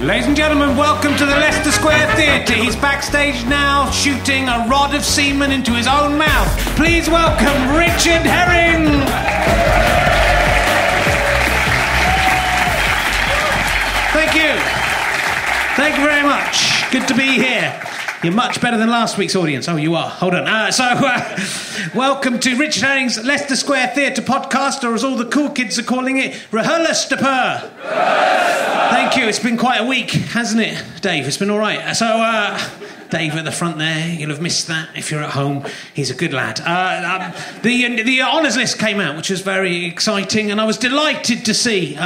Ladies and gentlemen, welcome to the Leicester Square Theatre. He's backstage now, shooting a rod of semen into his own mouth. Please welcome Richard Herring! Thank you very much. Good to be here. You're much better than last week's audience. Oh, you are. Hold on. Welcome to Richard Herring's Leicester Square Theatre podcast, or as all the cool kids are calling it, RHLSTP. Thank you. It's been quite a week, hasn't it, Dave? It's been all right. Dave at the front there, you'll have missed that if you're at home. He's a good lad. The honours list came out, which was very exciting, and I was delighted to see...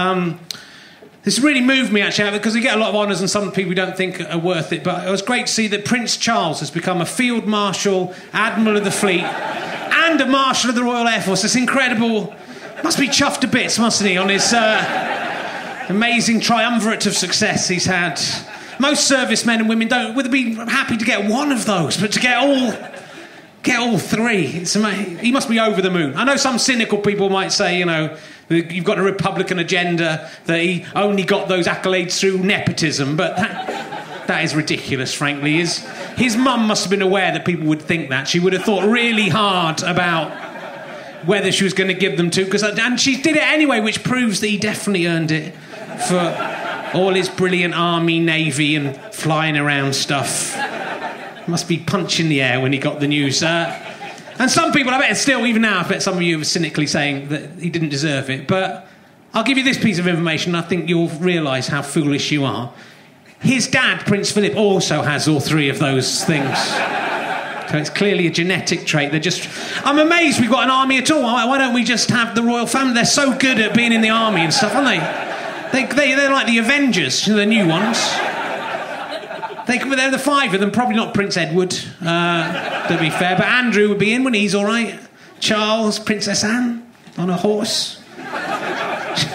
This really moved me, actually, because we get a lot of honours and some people we don't think are worth it, but it was great to see that Prince Charles has become a Field Marshal, Admiral of the Fleet, and a Marshal of the Royal Air Force. It's incredible. Must be chuffed to bits, mustn't he, on his amazing triumvirate of success he's had. Most servicemen and women don't would be happy to get one of those, but to get all three, it's amazing. He must be over the moon. I know some cynical people might say, you know, you've got a Republican agenda, that he only got those accolades through nepotism, but that is ridiculous, frankly. His mum must have been aware that people would think that. She would have thought really hard about whether she was going to give them to, and she did it anyway, which proves that he definitely earned it for all his brilliant army, navy, and flying around stuff. Must be punching the air when he got the news. And some people, I bet still, even now, I bet some of you are cynically saying that he didn't deserve it. But I'll give you this piece of information. I think you'll realise how foolish you are. His dad, Prince Philip, also has all three of those things. So it's clearly a genetic trait. I'm amazed we've got an army at all. Why don't we just have the royal family? They're so good at being in the army and stuff, aren't they? They're like the Avengers, the new ones. They're the five of them, probably not Prince Edward, to be fair, but Andrew would be in when he's all right. Charles, Princess Anne, on a horse.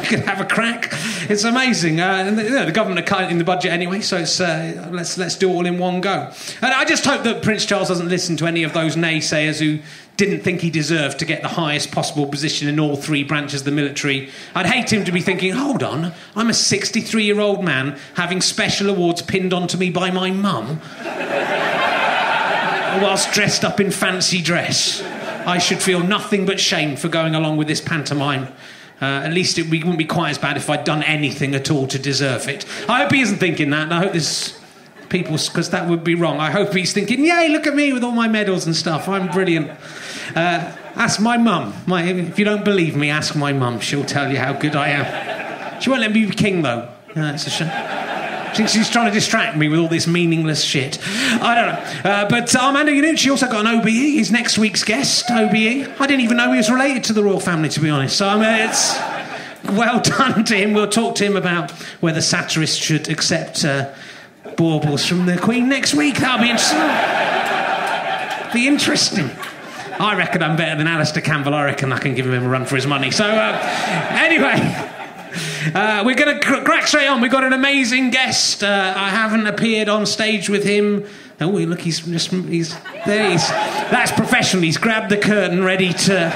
Could have a crack. It's amazing. And the government are cutting the budget anyway, so it's, let's do it all in one go. And I just hope that Prince Charles doesn't listen to any of those naysayers who didn't think he deserved to get the highest possible position in all three branches of the military. I'd hate him to be thinking, hold on, I'm a 63-year-old man having special awards pinned onto me by my mum whilst dressed up in fancy dress. I should feel nothing but shame for going along with this pantomime. At least it wouldn't be quite as bad if I'd done anything at all to deserve it. I hope he isn't thinking that, and I hope there's people, because that would be wrong. I hope he's thinking, yay, look at me with all my medals and stuff, I'm brilliant. Ask my mum. If you don't believe me, ask my mum. She'll tell you how good I am. She won't let me be king, though. That's a shame. She's trying to distract me with all this meaningless shit. I don't know. But Armando Iannucci also got an OBE. He's next week's guest, OBE. I didn't even know he was related to the royal family, to be honest. So, I mean, it's well done to him. We'll talk to him about whether satirists should accept baubles from the Queen next week. That'll be interesting. I reckon I'm better than Alistair Campbell. I reckon I can give him a run for his money. So, anyway... we're going to crack straight on. We've got an amazing guest. I haven't appeared on stage with him. Oh, look, he's there. That's professional. He's grabbed the curtain, ready to...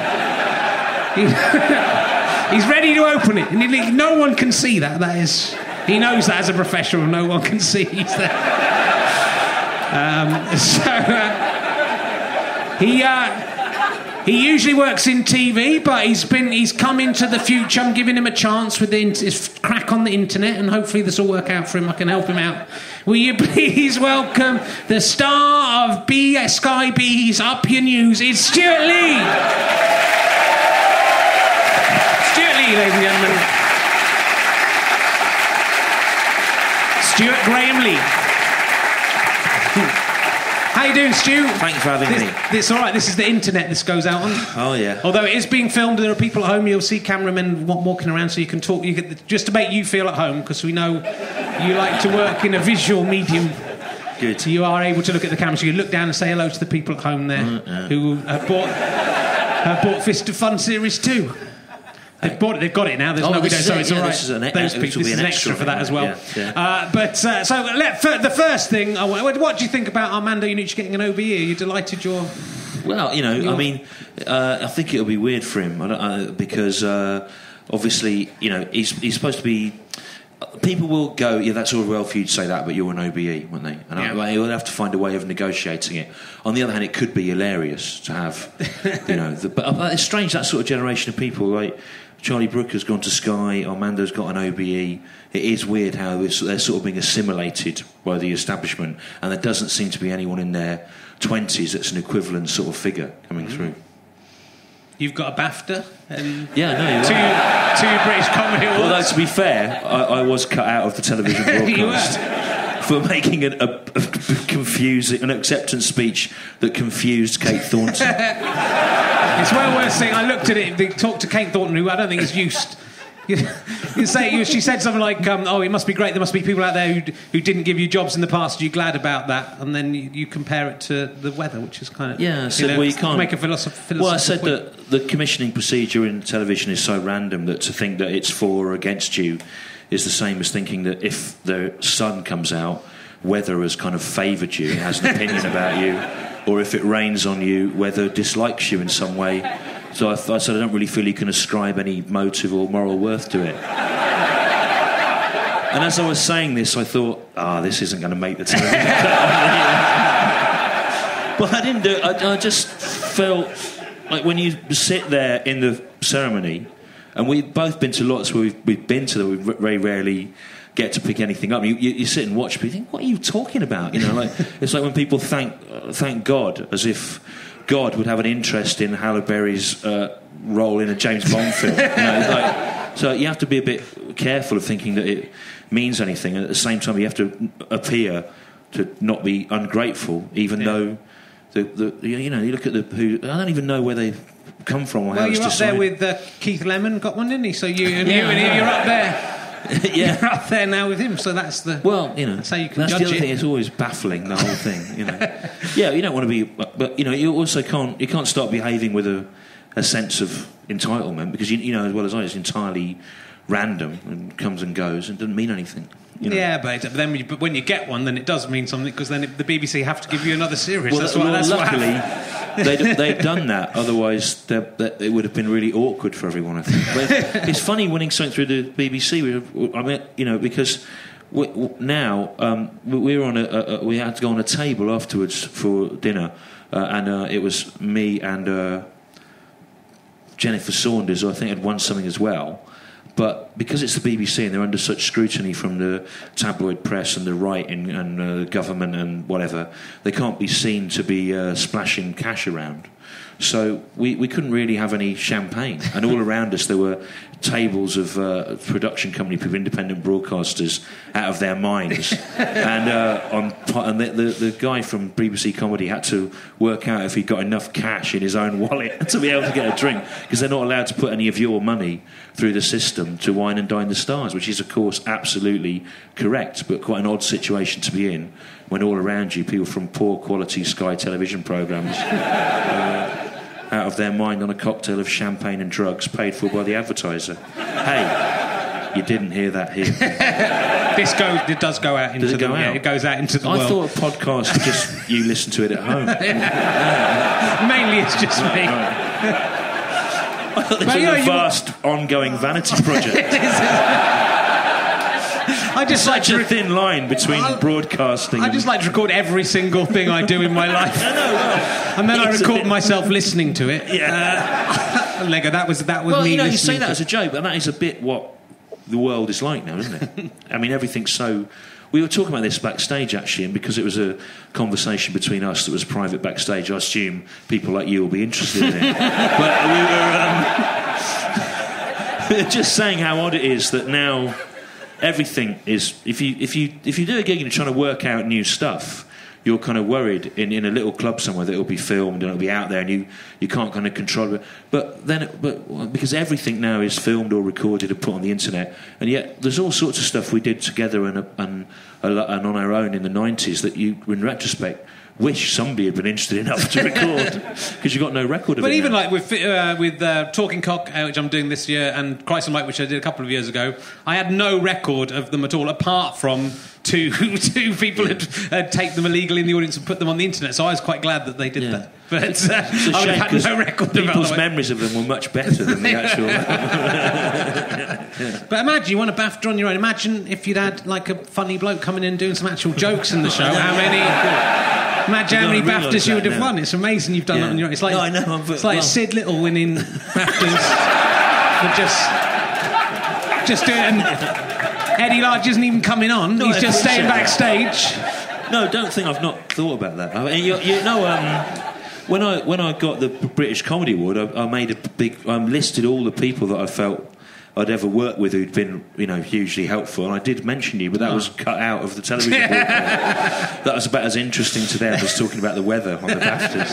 he's ready to open it. No one can see that. That is... He knows that as a professional. No one can see he's there. He usually works in TV, but he's come into the future. I'm giving him a chance with his crack on the internet, and hopefully this will work out for him. I can help him out. Will you please welcome the star of BS Sky B, he's Up Your News, it's Stewart Lee. Stewart Lee, ladies and gentlemen. Stewart Graham Lee. How you doing, Stu? Thank you for having me. It's all right. This is the internet this goes out on. Oh, yeah. Although it is being filmed, there are people at home. You'll see cameramen walking around so you can talk. Just to make you feel at home, because we know you like to work in a visual medium. Good. So you are able to look at the camera. So you look down and say hello to the people at home there who have bought Fist of Fun Series 2. They've bought it. They've got it now. There's no video, so it's all right. This is an extra for that as well. Yeah, yeah. The first thing, what do you think about Armando Iannucci getting an OBE? Are you delighted? Well, you know, I mean, I think it'll be weird for him because obviously, you know, he's supposed to be. people will go, yeah, that's Orwell for you to say that, but you're an OBE, won't they? And I will have to find a way of negotiating it. On the other hand, it could be hilarious to have, you know. But it's strange, that sort of generation of people, like Charlie Brooker's gone to Sky, Armando's got an OBE. It is weird how they're sort of being assimilated by the establishment, and there doesn't seem to be anyone in their 20s that's an equivalent sort of figure coming through. You've got a BAFTA? Two British Comedy Awards. Although, to be fair, I was cut out of the television broadcast for making an acceptance speech that confused Kate Thornton. It's well worth saying, I looked at it, they talked to Kate Thornton, who I don't think is used... She said something like, oh, it must be great, there must be people out there who didn't give you jobs in the past, are you glad about that? And then you compare it to the weather, which is kind of... Yeah, so we can't... Make a philosophy. Well, I said that the commissioning procedure in television is so random that to think that it's for or against you is the same as thinking that if the sun comes out, weather has kind of favoured you, has an opinion about you, or if it rains on you, weather dislikes you in some way. So I said, I don't really feel you can ascribe any motive or moral worth to it. And as I was saying this, I thought, this isn't going to make the television. But I didn't do it. I just felt like when you sit there in the ceremony, and we've both been to lots where we've been to that we very rarely get to pick anything up. You sit and watch, but you think, what are you talking about? You know, like it's like when people thank God as if God would have an interest in Halle Berry's role in a James Bond film. You know, like, so you have to be a bit careful of thinking that it means anything, and at the same time you have to appear to not be ungrateful, even though you look at who I don't even know where they come from. Or well, you're up there with Keith Lemon, got one, didn't he? So you're up there. You're up there now with him, so that's the... Well, you know, that's how you can judge it. That's the other thing, it's always baffling, the whole thing, you know. Yeah, you don't want to be... But, you know, you also can't... You can't start behaving with a sense of entitlement, because, you know, as well as I, it's entirely random and comes and goes and doesn't mean anything. You know? Yeah, but then when you get one, then it does mean something, because then the BBC have to give you another series. Well, luckily, they've done that. Otherwise, it would have been really awkward for everyone, I think. But it's funny winning something through the BBC. I mean, you know, because now we had to go on a table afterwards for dinner, and it was me and Jennifer Saunders, who I think had won something as well. But because it's the BBC and they're under such scrutiny from the tabloid press and the right and the government and whatever, they can't be seen to be splashing cash around. So we couldn't really have any champagne. And all around us there were tables of production company people, independent broadcasters, out of their minds. And the guy from BBC Comedy had to work out if he got enough cash in his own wallet to be able to get a drink, because they're not allowed to put any of your money through the system to Wine and Dine the Stars, which is, of course, absolutely correct, but quite an odd situation to be in when all around you, people from poor quality Sky television programmes... out of their mind on a cocktail of champagne and drugs paid for by the advertiser. Hey, you didn't hear that here. It does go out into the world. Yeah, it goes out into the world. I thought a podcast, just you listen to it at home. Mainly it's just me. It's a vast ongoing vanity project. It's such a thin line between broadcasting. I just like to record every single thing I do in my life. And then I record myself listening to it. Yeah. Lego, that was me. You say that as a joke, but that is a bit what the world is like now, isn't it? I mean, everything's so... We were talking about this backstage, actually, and because it was a conversation between us that was private backstage, I assume people like you will be interested in it. But we were just saying how odd it is that now... Everything is, if you do a gig and you're trying to work out new stuff, you're kind of worried in a little club somewhere that it'll be filmed and it'll be out there and you can't kind of control it. But because everything now is filmed or recorded and put on the internet, and yet there's all sorts of stuff we did together and on our own in the 90s that you, in retrospect, wish somebody had been interested enough to record, because you've got no record of it. But even now, like with Talking Cock, which I'm doing this year, and Christ and Mike, which I did a couple of years ago, I had no record of them at all, apart from two people and take them illegally in the audience and put them on the internet. So I was quite glad that they did that. But I would have had no record of it. People's memories of them were much better than the actual. But imagine you won a BAFTA on your own. Imagine if you'd had like a funny bloke coming in and doing some actual jokes in the show. How many? Imagine how many BAFTAs you would have won. It's amazing you've done that on your own. It's like, Sid Little winning BAFTAs for just doing. Eddie Large isn't even coming on. He's just staying backstage. No, don't think I've not thought about that. I mean, when I got the British Comedy Award, I made a big. I listed all the people that I felt I'd ever worked with who'd been, hugely helpful, and I did mention you, but that was cut out of the television broadcast. That was about as interesting to them as talking about the weather on the BAFTAs.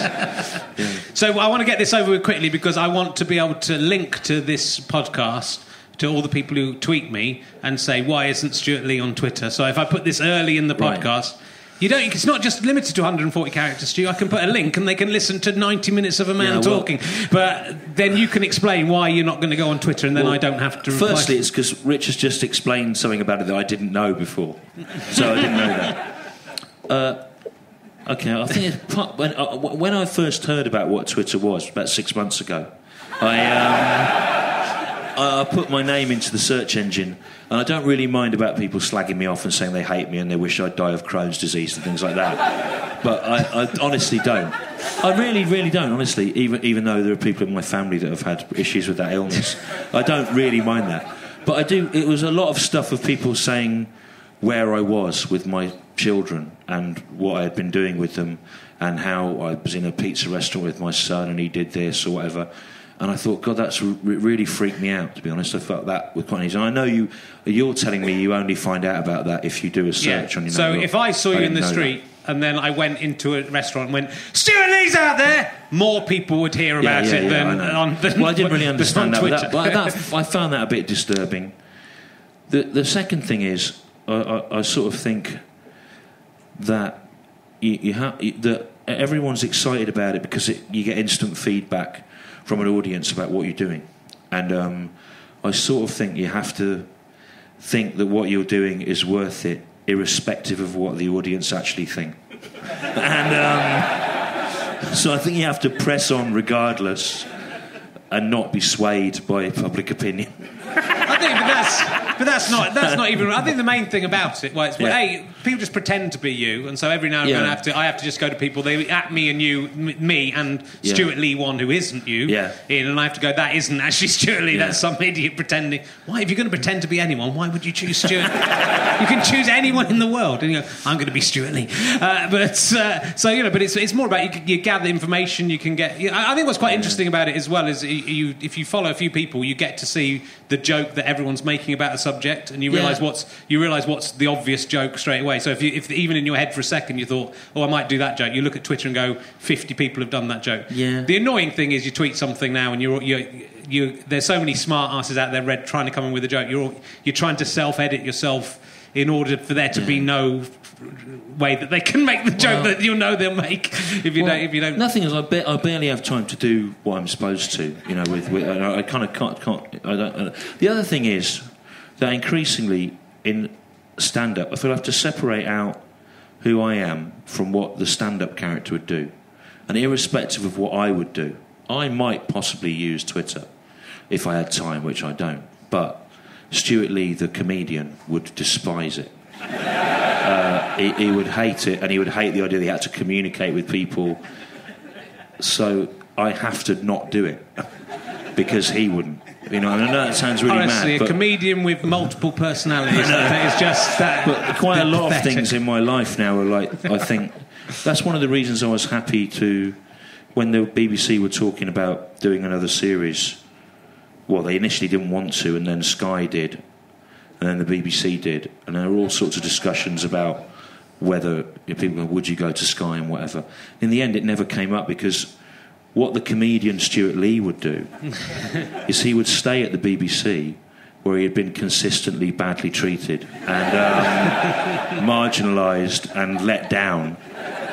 Yeah. So I want to get this over with quickly because I want to be able to link to this podcast to all the people who tweet me and say, why isn't Stewart Lee on Twitter? So if I put this early in the podcast... It's not just limited to 140 characters, Stu. I can put a link and they can listen to 90 minutes of a man talking. Well, but then you can explain why you're not going to go on Twitter and then I don't have to reply. Firstly, it's because Rich has just explained something about it that I didn't know before. So I didn't know that. I think it's part, when I first heard about what Twitter was, about 6 months ago, I put my name into the search engine, and I don't really mind about people slagging me off and saying they hate me and they wish I'd die of Crohn's disease and things like that. But I honestly don't. I really, really don't, honestly, even though there are people in my family that have had issues with that illness. I don't really mind that. But I do... It was a lot of stuff of people saying where I was with my children and what I had been doing with them and how I was in a pizza restaurant with my son and he did this or whatever... And I thought, God, that's really freaked me out, to be honest. I felt that was quite easy. And I know you're telling me you only find out about that if you do a search on your So if I saw you in the street and then I went into a restaurant and went, Stewart Lee's out there, more people would hear about it than I didn't really understand that. But I found that a bit disturbing. The second thing is, I sort of think that that everyone's excited about it because you get instant feedback from an audience about what you're doing, and I sort of think you have to think that what you're doing is worth it irrespective of what the audience actually think. And so I think you have to press on regardless and not be swayed by public opinion. I think that's not even... I think the main thing about it, people just pretend to be you, and so every now and then I have to just go to people, they at me and you, me and Stewart Lee, one who isn't you, in, and I have to go, that isn't actually Stewart Lee, that's some idiot pretending. Why, if you're going to pretend to be anyone, why would you choose Stewart? You can choose anyone in the world, and you go, I'm going to be Stewart Lee. But it's more about you gather information, you can get... I think what's quite interesting about it as well is if you follow a few people, you get to see the joke that everyone's making about a subject, and you realise what's the obvious joke straight away. So if even in your head for a second you thought, I might do that joke, you look at Twitter and go, 50 people have done that joke. Yeah. The annoying thing is you tweet something now and you're there's so many smart asses out there trying to come in with a joke. You're trying to self-edit yourself in order for there to be no way that they can make the joke that they'll make if you don't. Nothing is. I barely have time to do what I'm supposed to. I kind of can't. The other thing is that increasingly in stand-up, I feel I have to separate out who I am from what the stand-up character would do, and irrespective of what I would do, I might possibly use Twitter if I had time, which I don't. But Stewart Lee, the comedian, would despise it. He would hate it, and he would hate the idea that he had to communicate with people. So I have to not do it because he wouldn't. And I know that sounds really mad. Honestly, a comedian with multiple personalities is just that. But quite a lot of things in my life now are like, I think that's one of the reasons I was happy to, when the BBC were talking about doing another series. Well, they initially didn't want to, and then Sky did, and then the BBC did, and there were all sorts of discussions about whether people would you go to Sky and whatever. In the end, it never came up because what the comedian Stewart Lee would do is he would stay at the BBC where he had been consistently badly treated and marginalised and let down,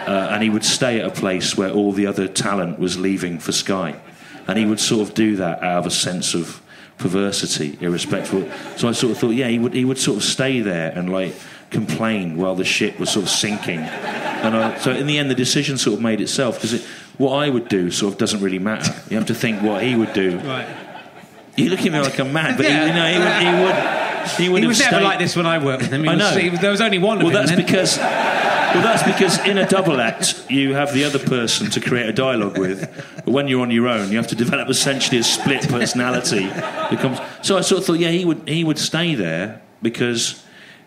and he would stay at a place where all the other talent was leaving for Sky. And he would sort of do that out of a sense of perversity, irrespectful. So I sort of thought, he would sort of stay there and like complained while the ship was sort of sinking. And so in the end, the decision sort of made itself, because what I would do sort of doesn't really matter. You have to think what he would do. Right. You look at me like I'm mad, but yeah. He was never like this when I worked with him. There was only one of him. Well, that's because in a double act, you have the other person to create a dialogue with. But when you're on your own, you have to develop essentially a split personality. So I sort of thought, yeah, he would stay there because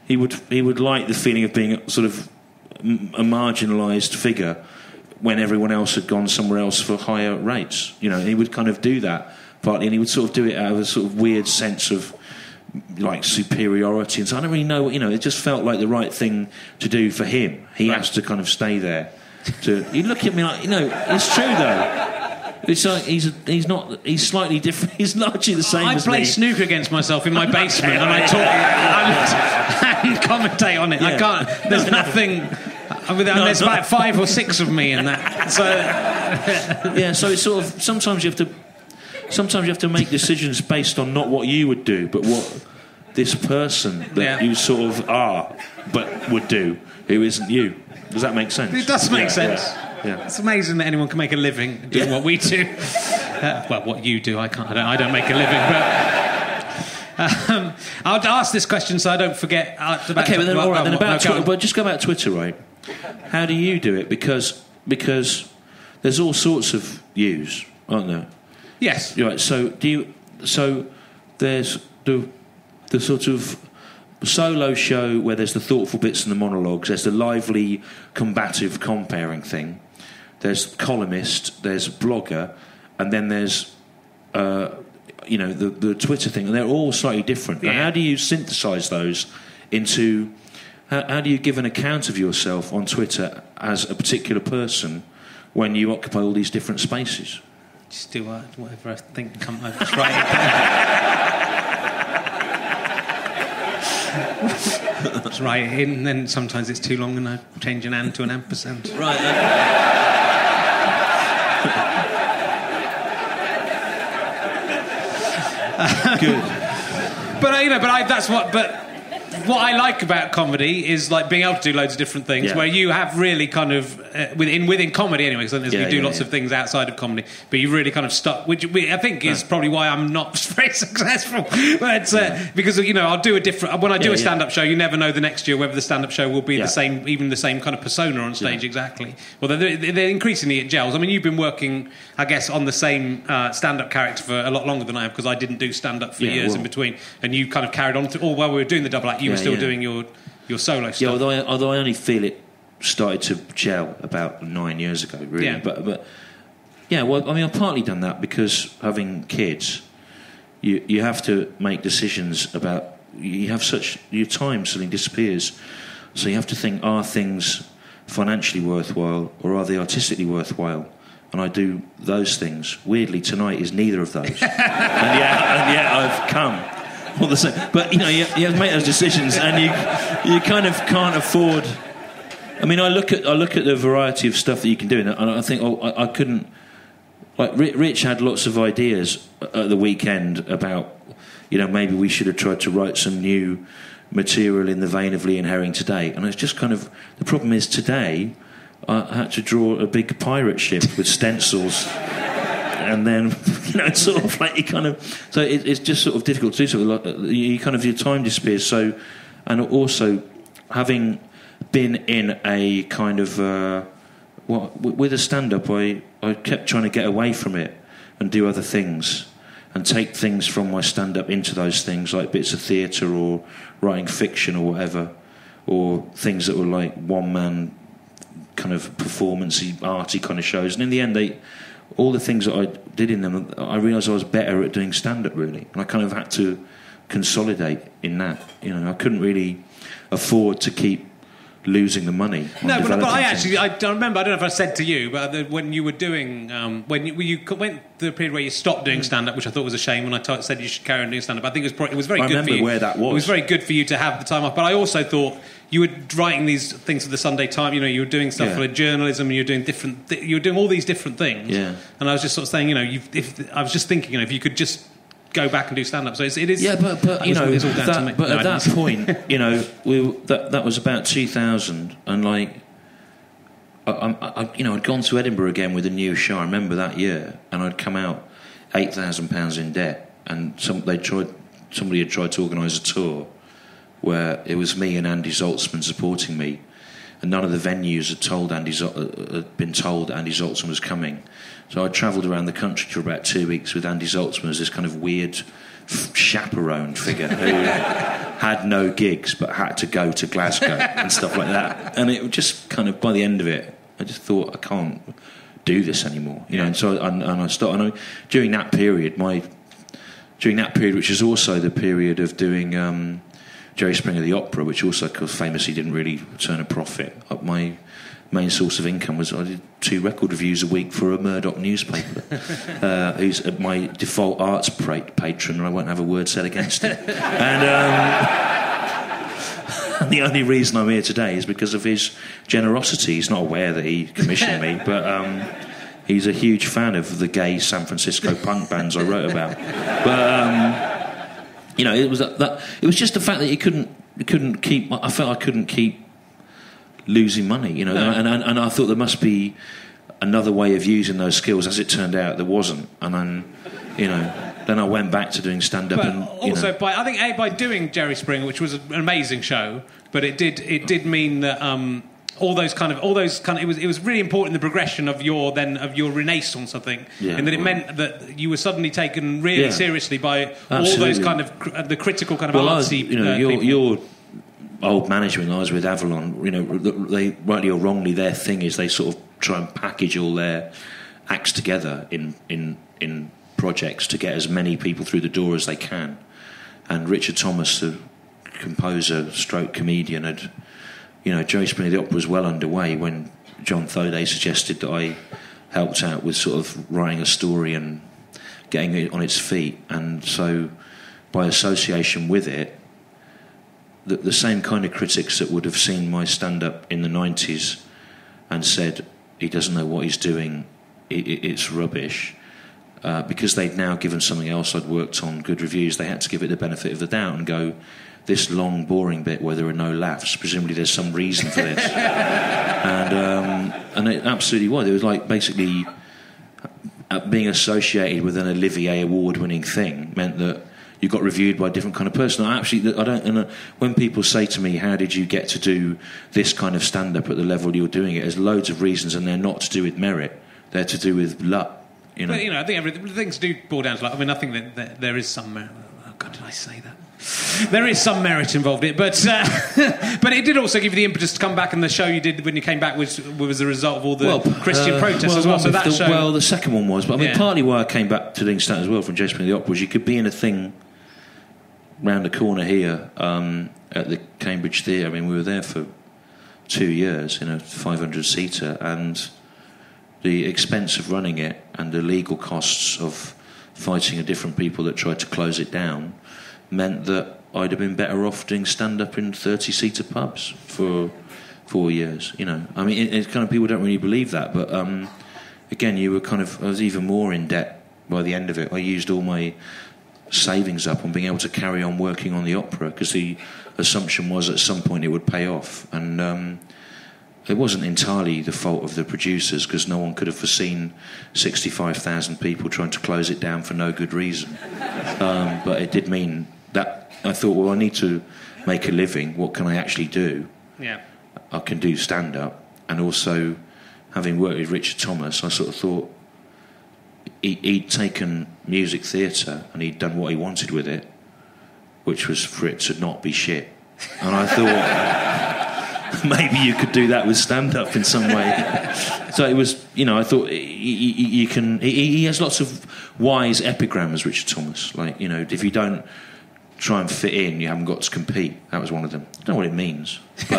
he would like the feeling of being sort of a marginalised figure when everyone else had gone somewhere else for higher rates. You know, and he would kind of do that partly, and he would sort of do it out of a sort of weird sense of like superiority, and so I don't really know. It just felt like the right thing to do for him. He has to kind of stay there. You look at me like it's true though. It's like he's slightly different. He's largely the same. I play snooker against myself in my basement, and I talk and commentate on it. Yeah. I can't. There's nothing. There's about 5 or 6 of me in that. So yeah. So it's sort of sometimes you have to make decisions based on not what you would do, but what this person that you sort of are, but would do, who isn't you. Does that make sense? It does make sense. Yeah. It's amazing that anyone can make a living doing what we do. What you do, I can't. I don't make a living. But I'll ask this question so I don't forget. Just go about Twitter, right? How do you do it? Because there's all sorts of yous, aren't there? Yes. Right. So there's the sort of solo show where there's the thoughtful bits and the monologues. There's the lively, combative, comparing thing. There's columnist. There's blogger, and then there's the Twitter thing. And they're all slightly different. Yeah. How do you synthesize those into? How do you give an account of yourself on Twitter as a particular person when you occupy all these different spaces? Just do whatever I think. I've tried it. Just write it in, and then sometimes it's too long, and I change an "and" to an ampersand. Right. Good. What I like about comedy is like being able to do loads of different things. Where you have really kind of within comedy anyway. Because we do lots of things outside of comedy, but you really kind of stuck. Which I think is probably why I'm not very successful. But because I'll do a different. When I do a stand-up show, you never know the next year whether the stand-up show will be the same kind of persona on stage exactly. Although they're increasingly it gels. I mean, you've been working, I guess, on the same stand-up character for a lot longer than I have because I didn't do stand-up for years in between, and you kind of carried on through, while we were doing the double act. You were still doing your solo stuff. Yeah, although I only feel it started to gel about 9 years ago, really. Yeah. I've partly done that because having kids, you have to make decisions about... Your time suddenly disappears. So you have to think, are things financially worthwhile or are they artistically worthwhile? And I do those things. Weirdly, tonight is neither of those. and yet I've come... All the same. But you have to make those decisions, and you kind of can't afford. I mean, I look at the variety of stuff that you can do, and I think I couldn't. Like Rich had lots of ideas at the weekend about maybe we should have tried to write some new material in the vein of Lee and Herring today, and it's just kind of the problem is today I had to draw a big pirate ship with stencils. And then, it's sort of like you kind of... So it's just sort of difficult to do something. You kind of... Your time disappears. So... And also, having been in a kind of... with a stand-up, I kept trying to get away from it and do other things and take things from my stand-up into those things, like bits of theatre or writing fiction or whatever, or things that were like one-man kind of performance-y, arty kind of shows. And in the end, all the things that I did in them, I realised I was better at doing stand-up, really. And I kind of had to consolidate in that. I couldn't really afford to keep losing the money. No, but I actually... I remember, I don't know if I said to you, but when you were doing... When you went through the period where you stopped doing stand-up, which I thought was a shame, when I said you should carry on doing stand-up. I think it was very good for you. I remember where that was. It was very good for you to have the time off. But I also thought... You were writing these things for the Sunday Times. You were doing stuff for journalism. And you were doing different. You were doing all these different things. Yeah. And I was just sort of saying, if you could just go back and do stand-up. So it is... Yeah, but you know, it's all down to me. But no, at that point, you know, that was about 2000, and, like, I, you know, I'd gone to Edinburgh again with a new show, I remember that year, and I'd come out £8,000 in debt, and somebody had tried to organise a tour where it was me and Andy Zaltzman supporting me, and none of the venues had been told Andy Zaltzman was coming. So I travelled around the country for about 2 weeks with Andy Zaltzman as this kind of weird chaperone figure who had no gigs but had to go to Glasgow and stuff like that. And it just kind of, by the end of it, I just thought, I can't do this anymore. You know? And so I started... And during that period, which is also the period of doing... Jerry Springer the Opera, which also famously didn't really turn a profit. My main source of income was I did 2 record reviews a week for a Murdoch newspaper, who's my default arts patron, and I won't have a word said against him. And the only reason I'm here today is because of his generosity. He's not aware that he commissioned me, but he's a huge fan of the gay San Francisco punk bands I wrote about. But... You know, it was that. It was just the fact that you couldn't keep. I felt I couldn't keep losing money. You know, no. and I thought there must be another way of using those skills. As it turned out, there wasn't. And then, you know, then I went back to doing stand up. And also, I think by doing Jerry Springer, which was an amazing show, but it did mean that. It was really important, the progression of your renaissance, I think, and that it meant that you were suddenly taken really seriously by all those kind of the critical kind of artsy people. Your old management, I was with Avalon, you know, they, rightly or wrongly, their thing is they sort of try and package all their acts together in projects to get as many people through the door as they can. And Richard Thomas, the composer stroke comedian, had... You know, Jerry Springer the Opera was well underway when John Thoday suggested that I helped out with sort of writing a story and getting it on its feet. And so, by association with it, the same kind of critics that would have seen my stand-up in the 90s and said, he doesn't know what he's doing, it's rubbish, because they'd now given something else I'd worked on good reviews, they had to give it the benefit of the doubt and go... This long, boring bit where there are no laughs. Presumably, there's some reason for this, and it absolutely was. It was like basically being associated with an Olivier award-winning thing meant that you got reviewed by a different kind of person. I don't. And when people say to me, "How did you get to do this kind of stand-up at the level you're doing it?" There's loads of reasons, and they're not to do with merit. They're to do with luck. You know. But, you know, I think things do boil down to luck. I mean, I think that there is some merit. Oh God, did I say that? There is some merit involved in it, but it did also give you the impetus to come back, and the show you did when you came back was the result of all the Christian protests as well. So that show... Well, the second one was, but I mean, partly why I came back to doing stand as well from Jerry Springer the Opera was you could be in a thing round the corner here at the Cambridge Theatre. I mean, we were there for 2 years in a 500-seater, and the expense of running it and the legal costs of fighting a different people that tried to close it down meant that I'd have been better off doing stand-up in 30-seater pubs for 4 years, you know. I mean, it's kind of... People don't really believe that, but, again, you were kind of... I was even more in debt by the end of it. I used all my savings up on being able to carry on working on the opera, because the assumption was at some point it would pay off. And it wasn't entirely the fault of the producers, because no one could have foreseen 65,000 people trying to close it down for no good reason. But it did mean... that I thought, well, I need to make a living. What can I actually do? Yeah, I can do stand-up. And also, having worked with Richard Thomas, I sort of thought he'd taken music theatre and he'd done what he wanted with it, which was for it to not be shit. And I thought, maybe you could do that with stand-up in some way. So it was, you know, I thought you can... He has lots of wise epigrams, Richard Thomas. Like, you know, if you don't... try and fit in, you haven't got to compete. That was one of them. I don't know what it means, but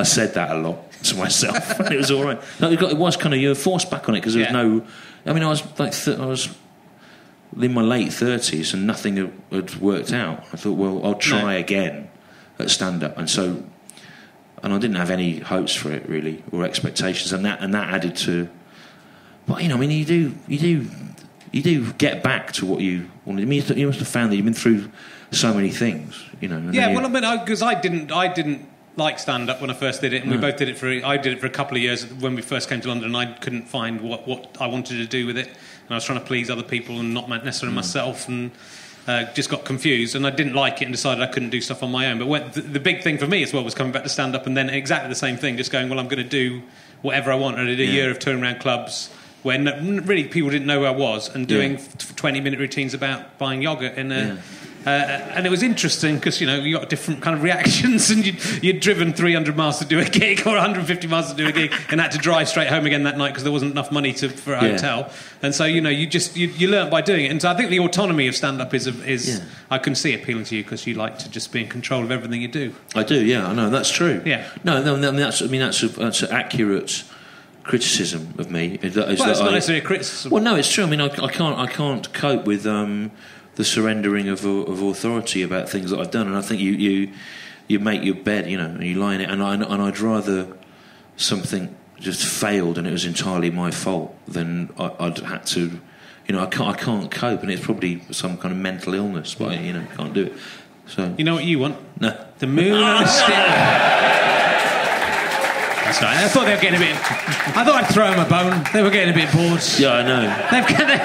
I said that a lot to myself, and it was all right. No, it was kind of... you were forced back on it because there was no... I mean, I was like... I was in my late 30s and nothing had worked out. I thought, well, I'll try again at stand-up, and I didn't have any hopes for it really, or expectations, and that added to... But you know, I mean, you do you do get back to what you wanted. I mean, you must have found that you've been through so many things, you know. Yeah, well, I mean, because I didn't like stand-up when I first did it, and we both did it for... I did it for a couple of years when we first came to London, and I couldn't find what I wanted to do with it, and I was trying to please other people and not necessarily myself, and just got confused, and I didn't like it and decided I couldn't do stuff on my own. But the big thing for me as well was coming back to stand-up, and then exactly the same thing, just going, well, I'm going to do whatever I want. I did a year of touring around clubs where really people didn't know who I was, and doing 20-minute routines about buying yoghurt in a... Yeah. And it was interesting because, you know, you got different kind of reactions, and you'd driven 300 miles to do a gig or 150 miles to do a gig and had to drive straight home again that night because there wasn't enough money for a hotel. And so, you know, you learn by doing it. And so I think the autonomy of stand-up is I can see appealing to you because you like to just be in control of everything you do. I do, yeah, I know, that's true. Yeah. That's an accurate criticism of me. It's not necessarily a criticism. Well, no, it's true. I mean, I can't cope with... the surrendering of authority about things that I've done, and I think you make your bed, you know, and you lie in it, and I'd rather something just failed and it was entirely my fault than I'd had to, you know, I can't cope, and it's probably some kind of mental illness, but you know, can't do it. So you know what you want? No, the moon on a stick. That's right. I thought they were getting a bit. I thought I'd throw them a bone. They were getting a bit bored. Yeah, I know.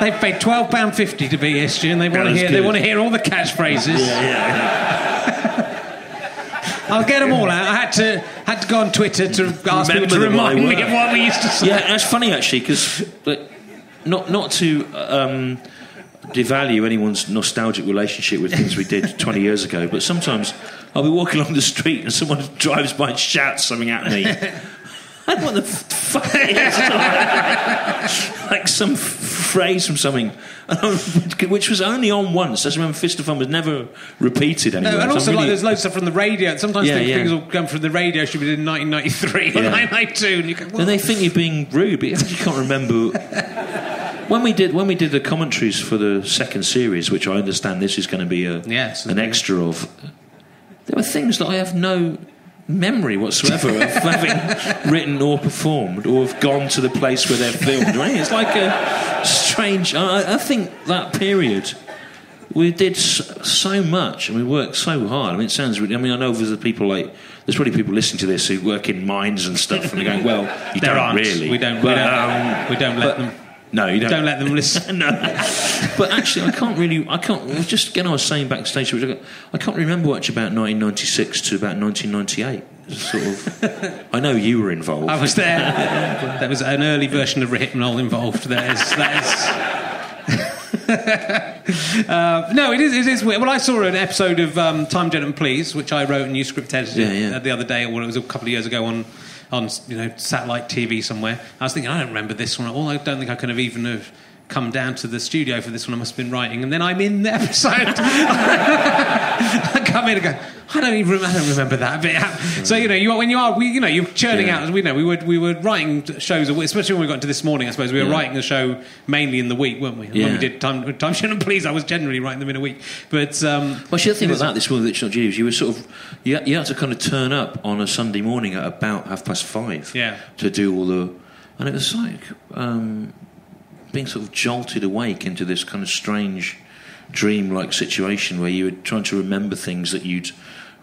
They've paid £12.50 to be here, Stu, and they want to hear all the catchphrases. Yeah. I'll get them all out. I had to go on Twitter to ask people to remind me of what we used to say. Yeah, that's funny actually, because not to devalue anyone's nostalgic relationship with things we did 20 years ago, but sometimes I'll be walking along the street and someone drives by and shouts something at me. I don't know what the fuck it is. Like some phrase from something, which was only on once. I just remember Fist of Fun was never repeated anywhere. No, and also, really... like, there's loads of stuff from the radio. Sometimes things will come from the radio. Should be in 1993 or 1992, and you go, what? And they think you're being rude, but you can't remember. When we did the commentaries for the second series, which I understand this is going to be an extra of, there were things that I have no memory whatsoever of having written or performed or have gone to the place where they're filmed, right? It's like a strange... I think that period we did so much and we worked so hard. I mean, it sounds really... I mean, I know there's people like... There's probably people listening to this who work in mines and stuff and they're going, well, you there don't aren't. Really. We don't let them... No, you don't let them listen. No. But actually, I can't... Just again, I was saying backstage, I can't remember much about 1996 to about 1998. Sort of... I know you were involved. I was there. There was an early version of Rohypnol involved. No, it is weird. Well, I saw an episode of Time, Gentlemen, Please, which I wrote and you script edited the other day, or it was a couple of years ago on you know, satellite TV somewhere. I was thinking, I don't remember this one at all. I don't think I could have even have come down to the studio for this one. I must have been writing, and then I'm in the episode. I come in and go, I don't remember that bit. So you know, you're churning out. As we know, we were writing shows, especially when we got into This Morning. I suppose we were writing the show mainly in the week, weren't we? Yeah. When we did Time, Gentlemen, Please, I was generally writing them in a week. But well, the thing about This Morning, Richard Thomas, you were sort of you had to kind of turn up on a Sunday morning at about 5:30. Yeah. To do all the, and it was like. Being sort of jolted awake into this kind of strange dream-like situation where you were trying to remember things that you'd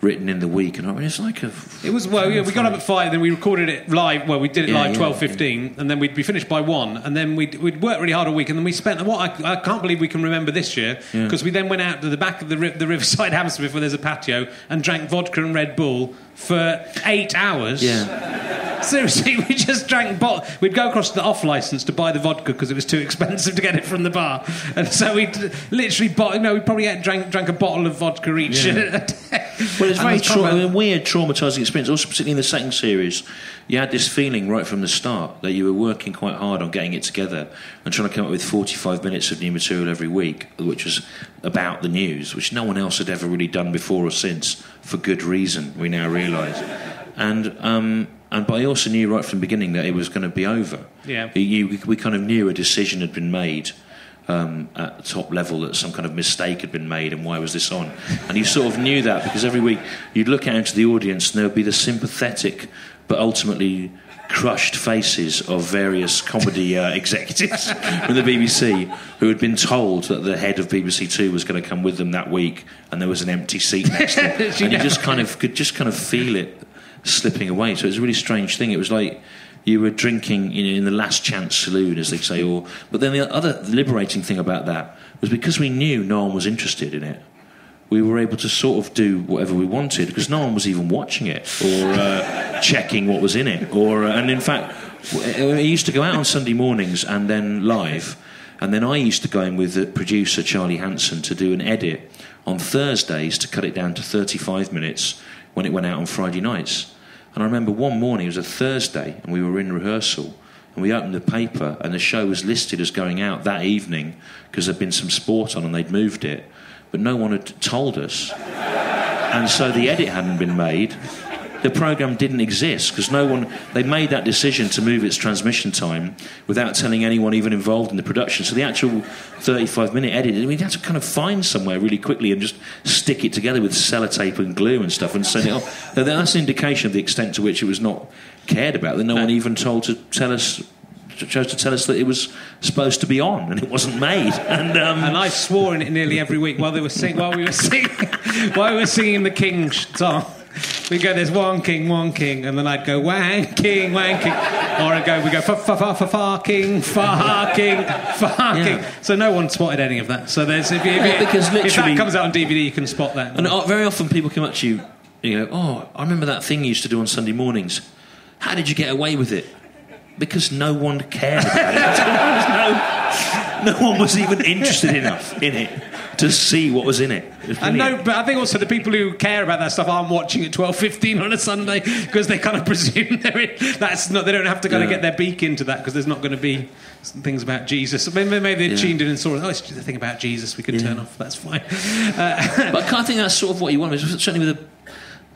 written in the week, and I mean, it's like a... It was, well, we got up at 5, then we recorded it live, well, we did it live 12:15, and then we'd be finished by 1, and then we'd work really hard all week, and then we spent... I can't believe we can remember this year, because we then went out to the back of the Riverside Hammersmith where there's a patio, and drank vodka and Red Bull for 8 hours. Yeah. Seriously, we just drank... We'd go across to the off-licence to buy the vodka because it was too expensive to get it from the bar, and so we'd literally... we probably drank a bottle of vodka each a day. Well, it's very a weird, traumatising experience. Also, particularly in the second series, you had this feeling right from the start that you were working quite hard on getting it together and trying to come up with 45 minutes of new material every week, which was about the news, which no one else had ever really done before or since, for good reason, we now realise. And but I also knew right from the beginning that it was going to be over. Yeah. We kind of knew a decision had been made at top level, that some kind of mistake had been made, and why was this on? And you sort of knew that because every week you'd look out into the audience and there would be the sympathetic but ultimately crushed faces of various comedy executives from the BBC who had been told that the head of BBC Two was going to come with them that week, and there was an empty seat next to him. And you just kind of could just kind of feel it slipping away. So it was a really strange thing. It was like you were drinking, you know, in the last chance saloon, as they say. But then the other liberating thing about that was because we knew no one was interested in it, we were able to sort of do whatever we wanted because no one was even watching it or checking what was in it. And in fact, I used to go out on Sunday mornings and then live, and then I used to go in with the producer, Charlie Hanson, to do an edit on Thursdays to cut it down to 35 minutes when it went out on Friday nights. And I remember one morning, it was a Thursday, and we were in rehearsal, and we opened the paper and the show was listed as going out that evening because there'd been some sport on and they'd moved it. But no one had told us. And so the edit hadn't been made. The programme didn't exist because no one... They made that decision to move its transmission time without telling anyone even involved in the production. So the actual 35-minute edit, we had to kind of find somewhere really quickly and just stick it together with sellotape and glue and stuff and send it off. Now, that's an indication of the extent to which it was not cared about, that no one even chose to tell us that it was supposed to be on and it wasn't made. And I swore in it nearly every week while we were singing the King's song. We'd go, there's one king, and then I'd go, wang king, or I'd go, we go, fa king. So no one spotted any of that. So there's if that comes out on DVD, you can spot that. And very often people come up to you, you go, oh, I remember that thing you used to do on Sunday mornings. How did you get away with it? Because no one cared about it. No one was even interested enough in it to see what was in it. But I think also the people who care about that stuff aren't watching at 12:15 on a Sunday because they kind of presume they don't have to kind of get their beak into that because there's not going to be some things about Jesus. Maybe they tuned in and saw, oh, it's the thing about Jesus, we can turn off, that's fine. But I think that's sort of what you want. Certainly with a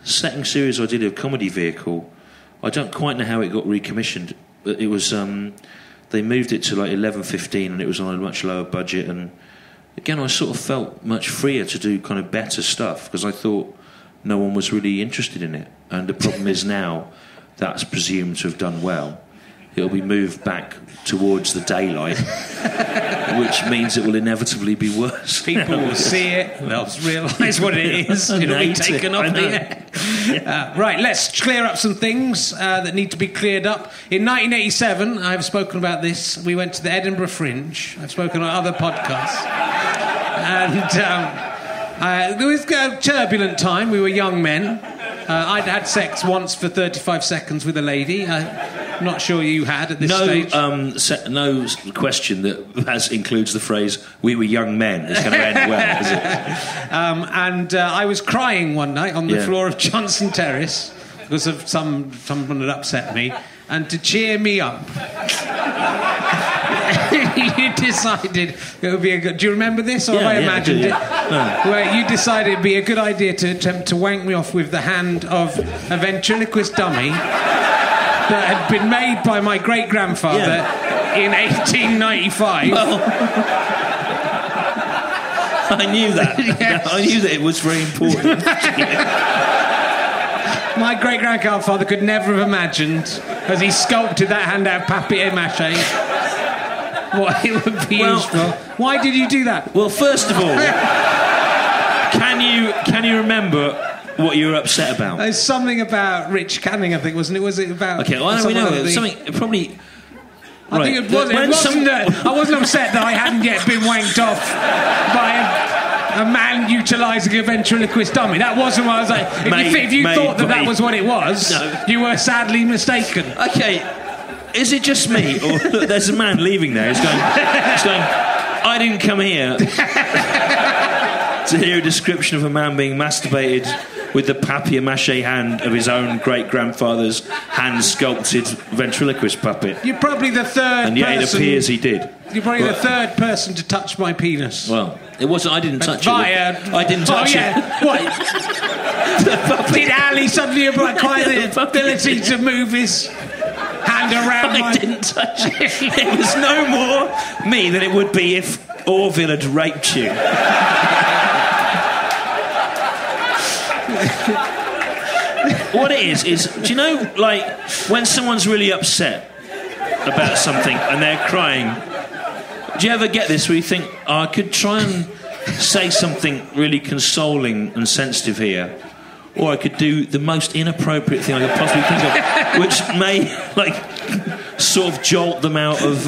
second series I did of Comedy Vehicle, I don't quite know how it got recommissioned. It was they moved it to like 11:15, and it was on a much lower budget. And again, I sort of felt much freer to do kind of better stuff because I thought no one was really interested in it. And the problem is now that's presumed to have done well. It'll be moved back towards the daylight, which means it will inevitably be worse. People will see it, they'll realise what it is, it'll be taken off the air. Right, let's clear up some things that need to be cleared up. In 1987, I've spoken about this, we went to the Edinburgh Fringe, I've spoken on other podcasts, and it was a turbulent time, we were young men. I'd had sex once for 35 seconds with a lady. I'm not sure you had at this stage. No question that includes the phrase, we were young men. It's going to end well, is it? I was crying one night on the floor of Johnson Terrace because of someone had upset me. And to cheer me up, you decided it would be a good... Do you remember this? Or have I imagined it? No. Where you decided it would be a good idea to attempt to wank me off with the hand of a ventriloquist dummy that had been made by my great-grandfather in 1895. Well... I knew that. Yes. I knew that it was very important. My great-grandfather could never have imagined, as he sculpted that hand out of papier-mâché, what it would be used for. Why did you do that? Well, first of all, can you remember what you were upset about? There's something about Rich Canning, I think, wasn't it? Was it about... Okay, well, we know. Something... Probably... I think it was... I wasn't upset that I hadn't yet been wanked off by... A man utilising a ventriloquist dummy. That wasn't what I was like. If you thought that was what it was, you were sadly mistaken. Okay, is it just me, or there's a man leaving there? He's going I didn't come here to hear a description of a man being masturbated with the papier-mâché hand of his own great-grandfather's hand-sculpted ventriloquist puppet. You're probably the third person... And yet it appears he did. You're probably the third person to touch my penis. Well, it wasn't... I didn't touch it. What? Did Ali suddenly acquire the ability to move his hand around my... I didn't touch it. It was no more me than it would be if Orville had raped you. What it is, do you know, like, when someone's really upset about something and they're crying, do you ever get this where you think, oh, I could try and say something really consoling and sensitive here, or I could do the most inappropriate thing I could possibly think of, which may, like, sort of jolt them out of...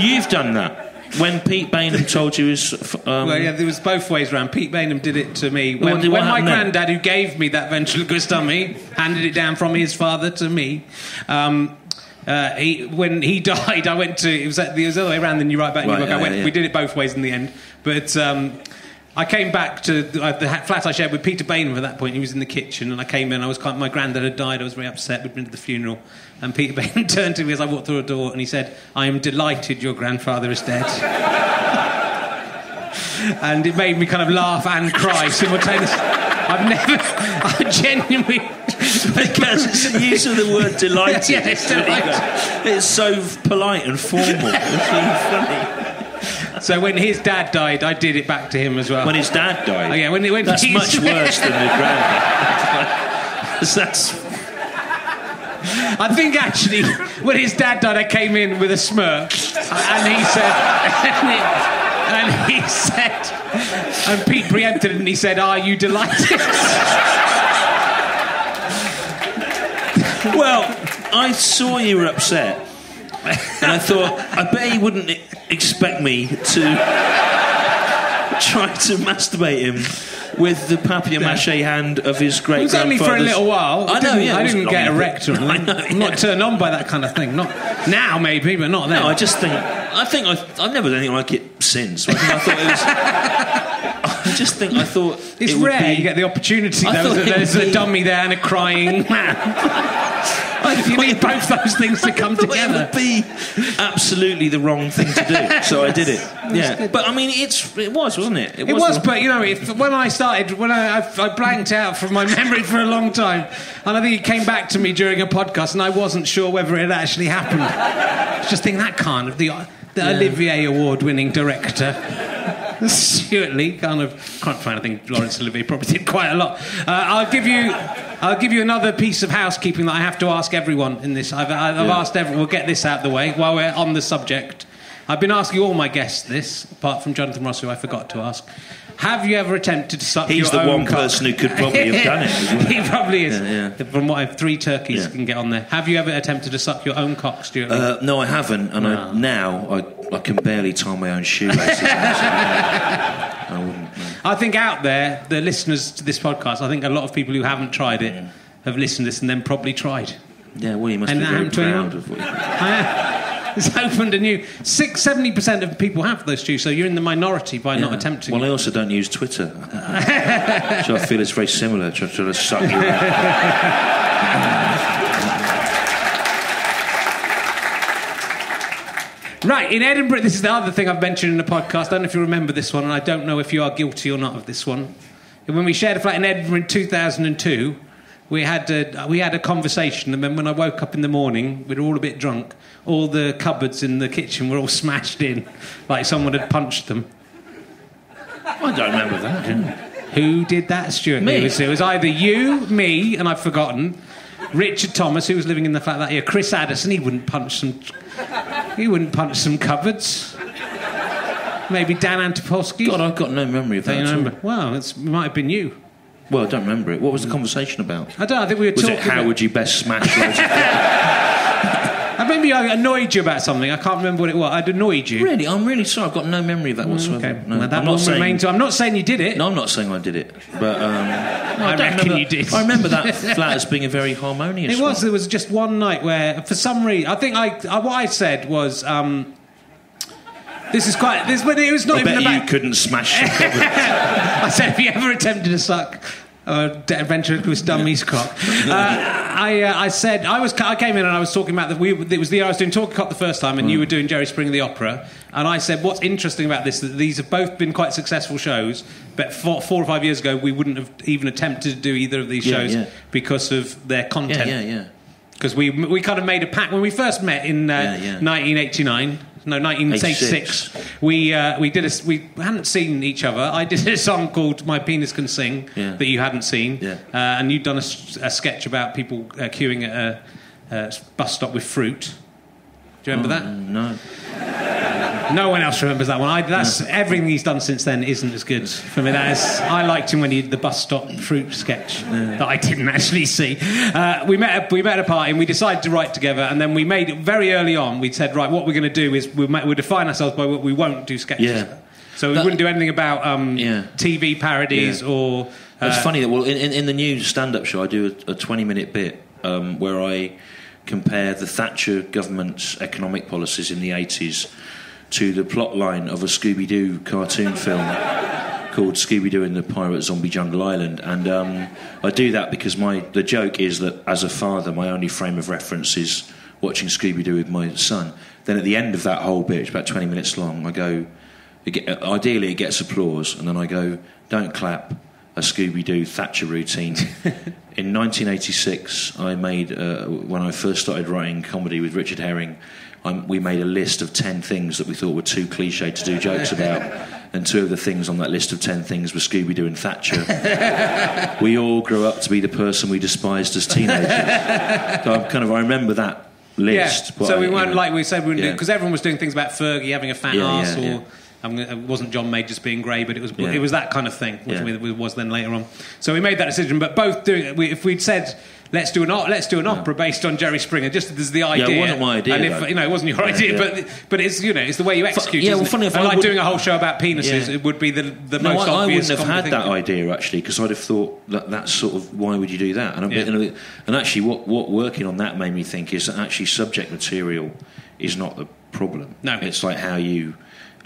You've done that. When Pete Baynham told you his... well, yeah, there was both ways around. Pete Baynham did it to me. When my granddad, who gave me that ventriloquist dummy, handed it down from his father to me, when he died, I went to... It was the other way around, then you write back and you look. Yeah, we did it both ways in the end. But I came back to the flat I shared with Peter Baynham at that point. He was in the kitchen, and I came in. My granddad had died. I was very upset. We'd been to the funeral. And Peter Baynham turned to me as I walked through a door and he said, "I am delighted your grandfather is dead." And it made me kind of laugh and cry simultaneously. I genuinely... Because it's the use of the word delighted. Yeah, it's delighted. It's so polite and formal. It's so funny. So when his dad died, I did it back to him as well. When his dad died? Oh, yeah, when that's he's... much worse than the granddad. That's... I think actually, when his dad died, I came in with a smirk, and he said, and Pete preempted it, and he said, "Are you delighted?" Well, I saw you were upset, and I thought, I bet he wouldn't expect me to try to masturbate him with the papier-mâché hand of his great-grandfather. It was only for a little while. I know, yeah. I didn't get erect. I'm not turned on by that kind of thing. Not now, maybe, but not then. No, I just think... I've never done anything like it since. I just think it's rare you get the opportunity, though. There's a dummy there and a crying man. You need both those things to come together. It would be absolutely the wrong thing to do, so I did it. Yeah, but I mean, it was, wasn't it? It was, but you know, when I blanked out from my memory for a long time, and I think it came back to me during a podcast, and I wasn't sure whether it actually happened. I was just thinking that kind of the Olivier award-winning director. Stewart Lee, can't find. I think Laurence Olivier probably did quite a lot. I'll give you another piece of housekeeping that I have to ask everyone in this. I've asked everyone. We'll get this out of the way while we're on the subject. I've been asking all my guests this, apart from Jonathan Ross, who I forgot to ask. Have you ever attempted to suck your own cock? He's the one person who could probably have done it. He probably is. Yeah, yeah. From what I've... three turkeys can get on there. Have you ever attempted to suck your own cock, Stewart? No, I haven't. And I can barely tie my own shoelaces. I wouldn't. No. I think out there, the listeners to this podcast, I think a lot of people who haven't tried it have listened to this and then probably tried. Yeah, well, you must be very proud of what you did. It's opened a new... 70% of people have those two, so you're in the minority by not attempting. Well, I also don't use Twitter. So I feel it's very similar to trying to suck you out. Right, in Edinburgh, this is the other thing I've mentioned in the podcast. I don't know if you remember this one, and I don't know if you are guilty or not of this one. When we shared a flat in Edinburgh in 2002... We had a conversation, and then when I woke up in the morning, we were all a bit drunk. All the cupboards in the kitchen were all smashed in, like someone had punched them. I don't remember that. Who did that, Stewart? Me. It was either you, me, and I've forgotten, Richard Thomas, who was living in the flat that year, Chris Addison. He wouldn't punch some cupboards. Maybe Dan Antopolsky. God, I've got no memory of that. Well, it might have been you. Well, I don't remember it. What was the conversation about? I don't know. I think we were talking... Was it how would you best smash loads of people? Maybe I annoyed you about something. I can't remember what it was. I'd annoyed you. Really? I'm really sorry. I've got no memory of that whatsoever. Okay. No. Now, I'm not saying you did it. No, I'm not saying I did it. But I reckon you did. I remember that flat as being a very harmonious one. It was. There was just one night where, for some reason... what I said was... it was not even about... you couldn't smash the cupboard. I said, if you ever attempted to suck ventriloquist dummy's cock? I came in and I was talking about... I was doing Talking Cock the first time, and you were doing Jerry Springer the Opera, and I said, what's interesting about this, that these have both been quite successful shows, but 4 or 5 years ago, we wouldn't have even attempted to do either of these shows because of their content. Because we kind of made a pact... When we first met in 1989... no, 1986. We hadn't seen each other. I did a song called "My Penis Can Sing" that you hadn't seen, and you'd done a sketch about people queuing at a bus stop with fruit. Do you remember that? No. No one else remembers that one. Everything he's done since then isn't as good for me. I liked him when he did the bus stop fruit sketch that I didn't actually see. We met at a party and we decided to write together, and then we made it very early on. We said, right, what we're going to do is we'll define ourselves by what we won't do sketches. Yeah. So we wouldn't do anything about TV parodies or... It's funny that in the new stand-up show I do a 20-minute bit where I... compare the Thatcher government's economic policies in the 80s to the plot line of a Scooby-Doo cartoon film called Scooby-Doo and the Pirate Zombie Jungle Island. And I do that because the joke is that, as a father, my only frame of reference is watching Scooby-Doo with my son. Then at the end of that whole bit, it's about 20 minutes long, I go... Ideally, it gets applause, and then I go, don't clap, a Scooby-Doo Thatcher routine... In 1986, I made when I first started writing comedy with Richard Herring, we made a list of 10 things that we thought were too cliché to do jokes about, and two of the things on that list of 10 things were Scooby-Doo and Thatcher. We all grew up to be the person we despised as teenagers. So I remember that list. Yeah. So we weren't like we said we wouldn't do, because everyone was doing things about Fergie having a fat ass or... it wasn't John May just being grey, but it was that kind of thing, which was then later on. So we made that decision, but both if we'd said let's do an opera based on Jerry Springer, just as the idea. Yeah, it wasn't my idea. And if, it wasn't your idea, but it's it's the way you execute. Yeah, funny enough, I doing a whole show about penises, it would be the most obvious. I wouldn't have had that idea actually, because I'd have thought that's sort of why would you do that? And and actually, what working on that made me think is that actually subject material is not the problem. No, it's like how you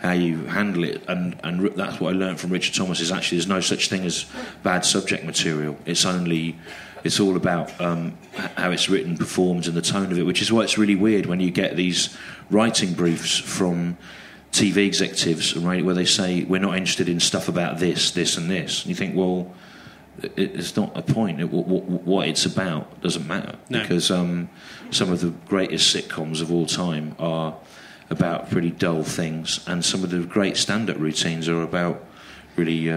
handle it, and that's what I learned from Richard Thomas is actually there's no such thing as bad subject material. It's all about how it's written, performed, and the tone of it, which is why it's really weird when you get these writing briefs from TV executives, right, where they say, we're not interested in stuff about this, this, and this. And you think, well, it's not a point. What it's about doesn't matter. No. Because some of the greatest sitcoms of all time are... about pretty dull things, and some of the great stand-up routines are about really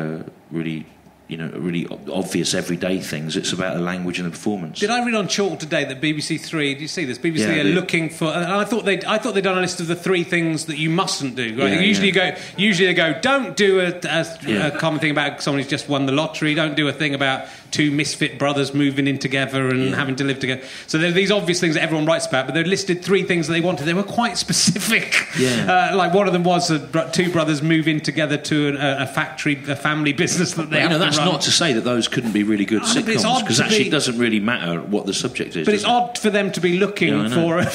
obvious everyday things. It's about the language and the performance. Did I read on Chalk today that BBC Three? Did you see this? BBC are looking for. And I thought they'd done a list of the 3 things that you mustn't do. Right? Usually they go. Don't do a common thing about someone who's just won the lottery. Don't do a thing about 2 misfit brothers moving in together and having to live together. So there are these obvious things that everyone writes about, but they listed 3 things that they wanted. They were quite specific. Yeah. Like one of them was 2 brothers moving together to a factory, a family business that they have to run. That's not to say that those couldn't be really good sitcoms, because actually it doesn't really matter what the subject is. But it's odd for them to be looking for a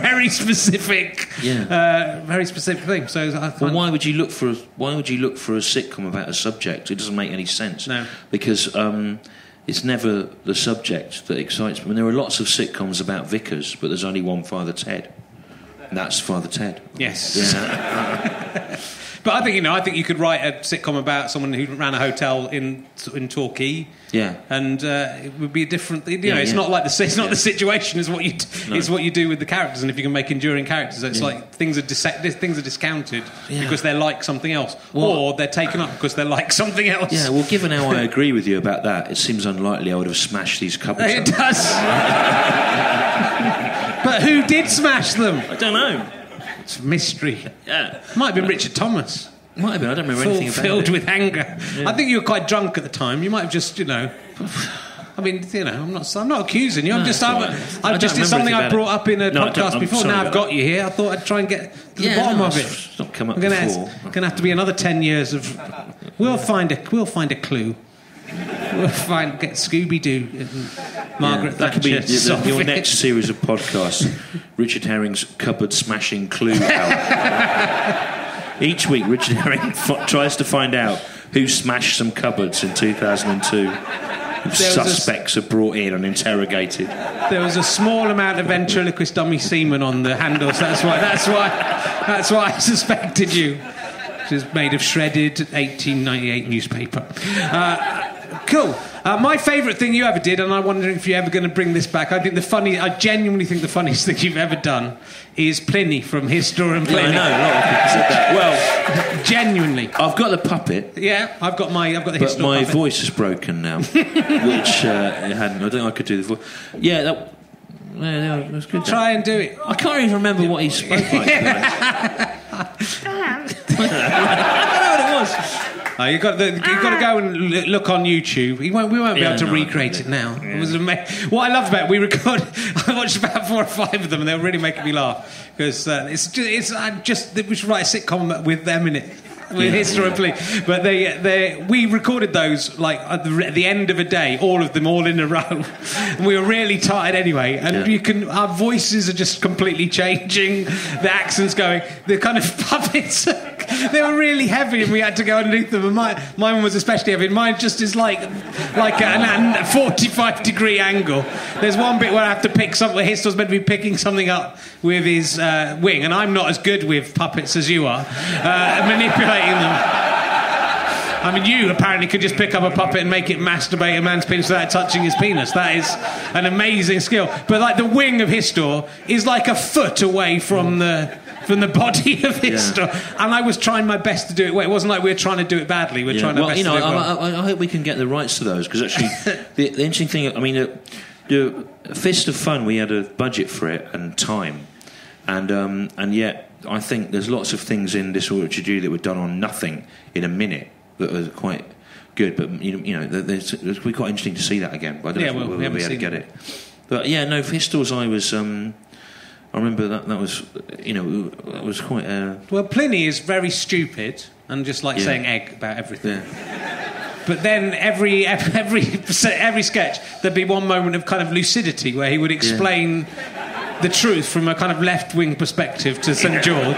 very specific, very specific thing. So I find... Well, why would you look for a sitcom about a subject? It doesn't make any sense. No. Because... it's never the subject that excites me. I mean, there are lots of sitcoms about vicars, but there's only one Father Ted. And that's Father Ted. Yes. Yeah. But I think you could write a sitcom about someone who ran a hotel in Torquay. Yeah. And it would be a different. It's not like the situation is what you do with the characters, and if you can make enduring characters, it's like things are discounted because they're like something else, or they're taken up because they're like something else. Yeah. Well, given how I agree with you about that, it seems unlikely I would have smashed these cupboards. It does. But who did smash them? I don't know. It's a mystery. Yeah. Might have been Richard Thomas. Might have been, I don't remember anything about it. Filled with anger. Yeah. I think you were quite drunk at the time. You might have just, I'm not accusing you. It's something I brought up in a podcast before. Now I've got you here. I thought I'd try and get to the bottom of it. It's not come up before. It's going to have to be another 10 years of... We'll find a clue. We'll get Scooby-Doo and Margaret Thatcher. That could be your next series of podcasts. Richard Herring's cupboard smashing clue album. Each week Richard Herring tries to find out who smashed some cupboards in 2002. Suspects are brought in and interrogated. There was a small amount of ventriloquist dummy semen on the handles. That's why I suspected you. Which is made of shredded 1898 newspaper. Cool. My favourite thing you ever did, and I'm wondering if you're ever going to bring this back. I genuinely think the funniest thing you've ever done is Pliny from Histor and Pliny. Yeah, I know, a lot of people said that. Well, genuinely, I've got the puppet. Yeah, I've got the Histor. But my puppet. Voice is broken now, which it hadn't. I don't think I could do the voice. Yeah, that was good. Try and do it. I can't even remember what he spoke like. I don't know what it was. You've got to go and look on YouTube. We won't be able to recreate it now. Yeah. It was amazing. What I loved about it, I watched about 4 or 5 of them, and they were really making me laugh because we should write a sitcom with them in it. Historically, but we recorded those like at the end of a day, all of them, all in a row. We were really tired anyway, and our voices are just completely changing. The accents going, the kind of puppets. They were really heavy, and we had to go underneath them. And mine was especially heavy. Mine just is like a 45-degree angle. There's one bit where I have to pick something. Histor's meant to be picking something up with his wing, and I'm not as good with puppets as you are. Manipulating them. I mean, you apparently could just pick up a puppet and make it masturbate a man's penis without touching his penis. That is an amazing skill. But like the wing of Histor is like a foot away from the body of Histor, and I was trying my best to do it well. It wasn't like we were trying to do it badly. We were trying our best to do it well. I hope we can get the rights to those, because actually, the interesting thing, I mean, the Fist of Fun, we had a budget for it and time, and yet I think there's lots of things in this orchard that were done on nothing in a minute that was quite good, but it'll be quite interesting to see that again. But I don't know if we'll be able to get it. But Histor's eye was. I remember that was, that was quite. Well, Pliny is very stupid and just like saying egg about everything. Yeah. But then every sketch, there'd be one moment of kind of lucidity where he would explain. The truth from a kind of left-wing perspective to St George,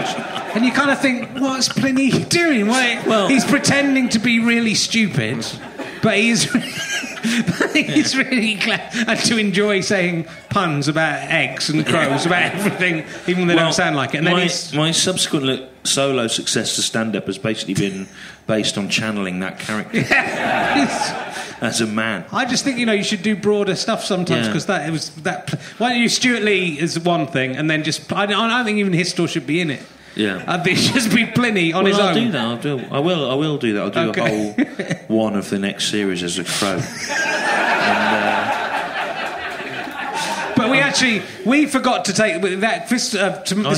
and you kind of think, what's Pliny doing? Well, he's pretending to be really stupid, but he's really glad and to enjoy saying puns about eggs and crows about everything, even though they don't sound like it. And my subsequent solo success to stand-up has basically been based on channeling that character. As a man, I just think you should do broader stuff sometimes, because why don't you? Stewart Lee is one thing, and then just I don't think even Histor should be in it. Yeah, I think it should just be Pliny on his own. I will do that. I'll do a whole one of the next series as a crow. But we forgot to take that. This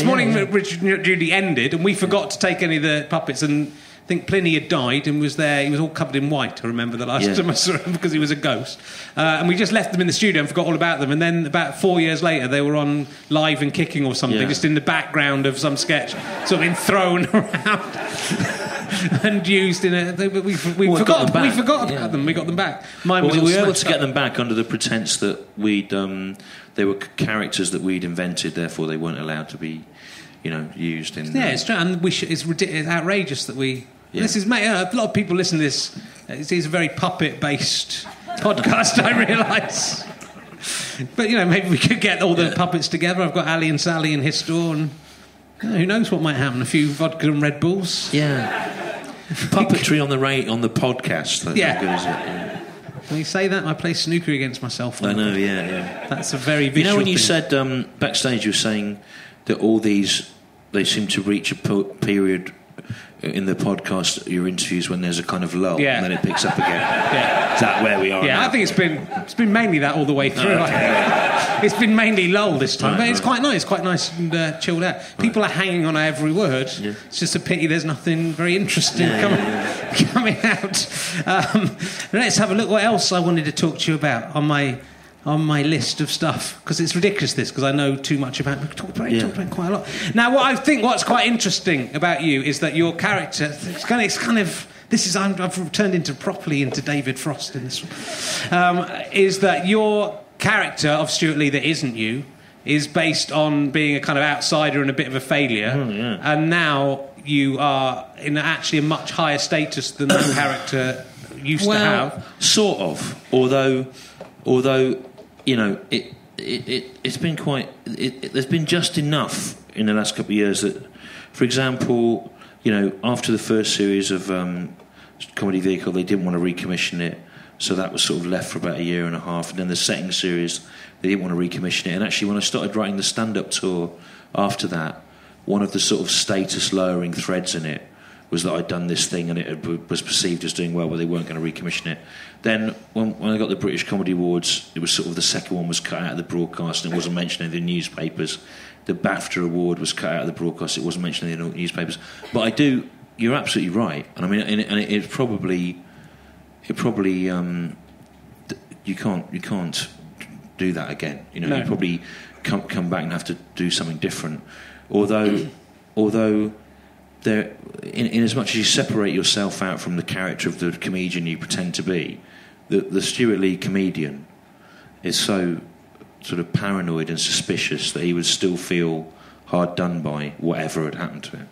morning, Richard and Judy ended, and we forgot to take any of the puppets and. I think Pliny had died and was there. He was all covered in white, I remember the last time I saw him, because he was a ghost. And we just left them in the studio and forgot all about them. And then about 4 years later, they were on Live and Kicking or something, just in the background of some sketch, sort of been thrown around and used in a... We forgot about them. We got them back. We were able to get them back under the pretense that we'd... they were characters that we'd invented, therefore they weren't allowed to be... used in... Yeah, it's true, and it's ridiculous, it's outrageous that we... Yeah. This is, mate, a lot of people listen to this. It's a very puppet-based podcast, I realise. But, maybe we could get all the puppets together. I've got Ali and Sally and Histor, and who knows what might happen, a few vodka and Red Bulls. Yeah. Puppetry on the podcast. That's as good as it, When you say that, I play snooker against myself. I know, yeah. That's a very visual when you said, backstage, you were saying... that all these, they seem to reach a period in the podcast, your interviews, when there's a kind of lull, and then it picks up again. Yeah. Is that where we are? Yeah, now? I think it's been mainly that all the way through. Oh, okay. It's been mainly lull this time, but it's quite nice and chilled out. People are hanging on every word. Yeah. It's just a pity there's nothing very interesting coming out. Let's have a look what else I wanted to talk to you about on my list of stuff, because it's ridiculous this, because I know too much about it. We talked about it quite a lot. Now, what I think what's quite interesting about you is that your character, I've turned properly into David Frost in this one, is that your character of Stewart Lee that isn't you is based on being a kind of outsider and a bit of a failure, and now you are in actually a much higher status than that character used to have. Sort of, although... there's been just enough in the last couple of years that, for example, after the first series of Comedy Vehicle, they didn't want to recommission it, So that was sort of left for about a year and a half. And then the second series, they didn't want to recommission it. And actually, when I started writing the stand-up tour after that, one of the sort of status-lowering threads in it was that I'd done this thing and it was perceived as doing well, but they weren't going to recommission it. Then when I got the British Comedy Awards, it was sort of the second one was cut out of the broadcast and it wasn't mentioned in the newspapers. The BAFTA award was cut out of the broadcast, it wasn't mentioned in the newspapers. But I do... You're absolutely right. And I mean, and it probably... It probably you can't do that again. You know, no. You probably come back and have to do something different. Although there, in as much as you separate yourself out from the character of the comedian you pretend to be, the Stewart Lee comedian is so sort of paranoid and suspicious that he would still feel hard done by whatever had happened to him.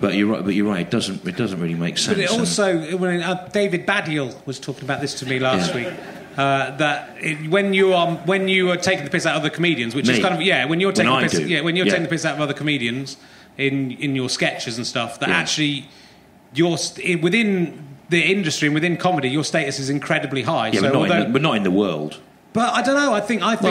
But you're right. It doesn't really make sense. But it also, when David Baddiel was talking about this to me last week, that when you are taking the piss out of other comedians, which is kind of when you're taking the piss out of other comedians in your sketches and stuff, that actually you're within the industry and within comedy, your status is incredibly high. Yeah, so but not in the world. But I don't know. I think not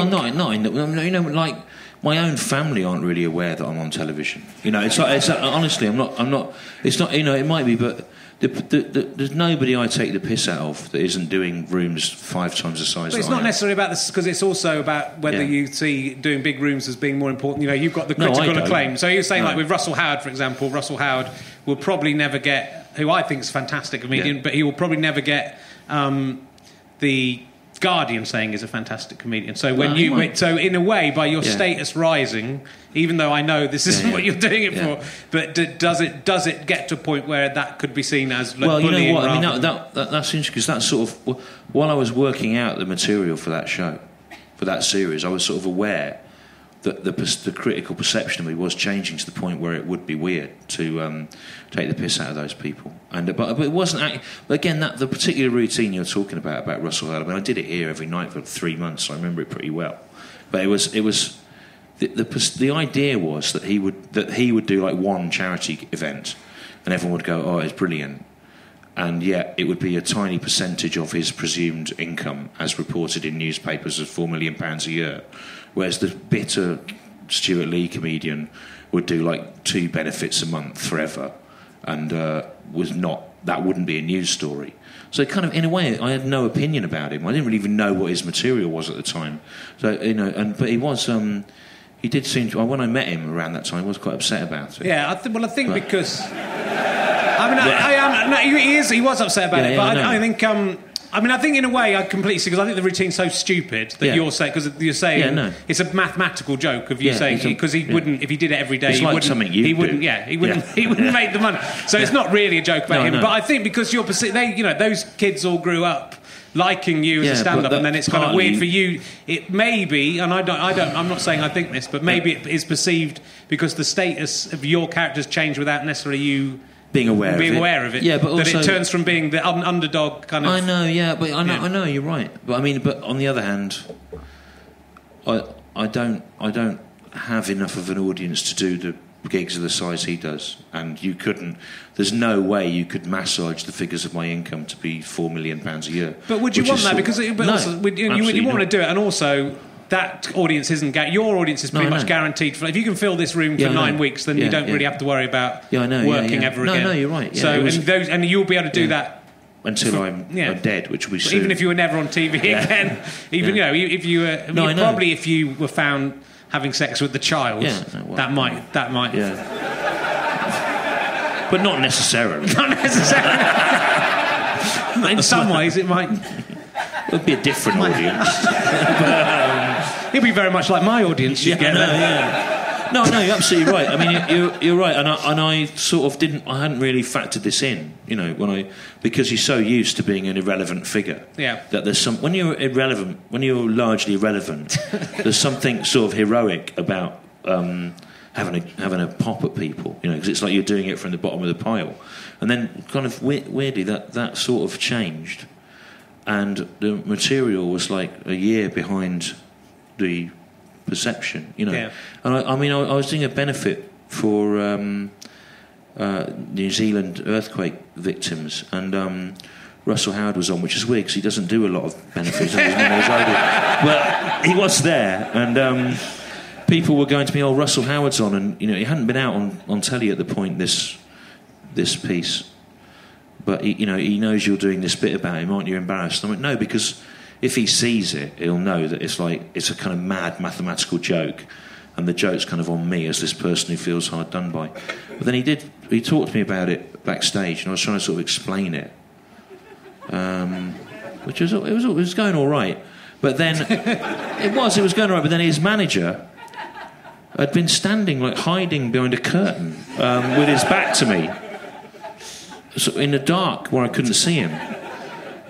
in the, you know, like. My own family aren't really aware that I'm on television. You know, it's like honestly, I'm not. It's not. You know, it might be, but there's nobody I take the piss out of that isn't doing rooms 5 times the size. But it's not necessarily about this, because it's also about whether you see doing big rooms as being more important. You know, you've got the critical acclaim. So you're saying, like with Russell Howard, for example, Russell Howard will probably never get, who I think is a fantastic comedian, but he will probably never get the Guardian saying is a fantastic comedian. So when so in a way, by your status rising, even though I know this isn't what you're doing it for, but does it get to a point where that could be seen as like, well, you know what? I mean, that's interesting, because that sort of, while I was working out the material for that show, for that series, I was sort of aware that the critical perception of me was changing to the point where it would be weird to take the piss out of those people. And but it wasn't... Again, the particular routine you're talking about Russell Howard, I mean, I did it here every night for 3 months, so I remember it pretty well. But it was the idea was that he would do like one charity event and everyone would go, oh, it's brilliant. And yet it would be a tiny percentage of his presumed income as reported in newspapers as £4 million a year. Whereas the bitter Stewart Lee comedian would do like 2 benefits a month forever and that wouldn't be a news story. So kind of, in a way, I had no opinion about him. I didn't really even know what his material was at the time. So, you know, but he was... he did seem to... When I met him around that time, I was quite upset about it. Yeah, I think because... I mean, he was upset about it, but I think... I mean, I think in a way I completely see, because I think the routine's so stupid that you're saying, because you're saying it's a mathematical joke of you saying, because he wouldn't, if he did it every day, it's like something you do. He wouldn't make the money. So it's not really a joke about him. But I think because you're, you know, those kids all grew up liking you as a stand-up, and then it's kind of weird for you. It may be, and I'm not saying I think this, but maybe it is perceived because the status of your characters changed without necessarily you being aware of it. Yeah, but also, that it turns from being the underdog kind of... I know, you're right. But I mean, but on the other hand, I don't have enough of an audience to do the gigs of the size he does, and you couldn't. There's no way you could massage the figures of my income to be £4 million a year. But would you want that? Because you want to do it, and also. That audience isn't... Your audience is pretty much guaranteed. If you can fill this room for 9 weeks, then you don't really have to worry about working ever again. No, you're right. Yeah, so and you'll be able to do that... Until I'm dead, which will be soon. Even if you were never on TV again. Even, you know, if you were... Probably if you were found having sex with the child, that might... Yeah. But not necessarily. Not necessarily. In some ways, it might... It would be a different audience. He'll be very much like my audience. No, you're absolutely right. I mean, you're right, and I sort of didn't. I hadn't really factored this in, you know, because you're so used to being an irrelevant figure. Yeah. That there's some when you're largely irrelevant, there's something sort of heroic about having a pop at people, you know, because it's like you're doing it from the bottom of the pile, and then kind of weirdly that sort of changed, and the material was like a year behind the perception, you know. Yeah. And I mean, I was doing a benefit for New Zealand earthquake victims, and Russell Howard was on, which is weird because he doesn't do a lot of benefits. But he was there, and people were going to me, "Oh, Russell Howard's on," and you know he hadn't been out on telly at the point this piece, but he knows you're doing this bit about him, aren't you embarrassed? I went, no, because if he sees it, he'll know that it's a kind of mad mathematical joke. And the joke's kind of on me as this person who feels hard done by. But then he talked to me about it backstage, and I was trying to sort of explain it, which was it was going all right. But then it was going all right. But then his manager had been standing like hiding behind a curtain with his back to me, so in the dark where I couldn't see him.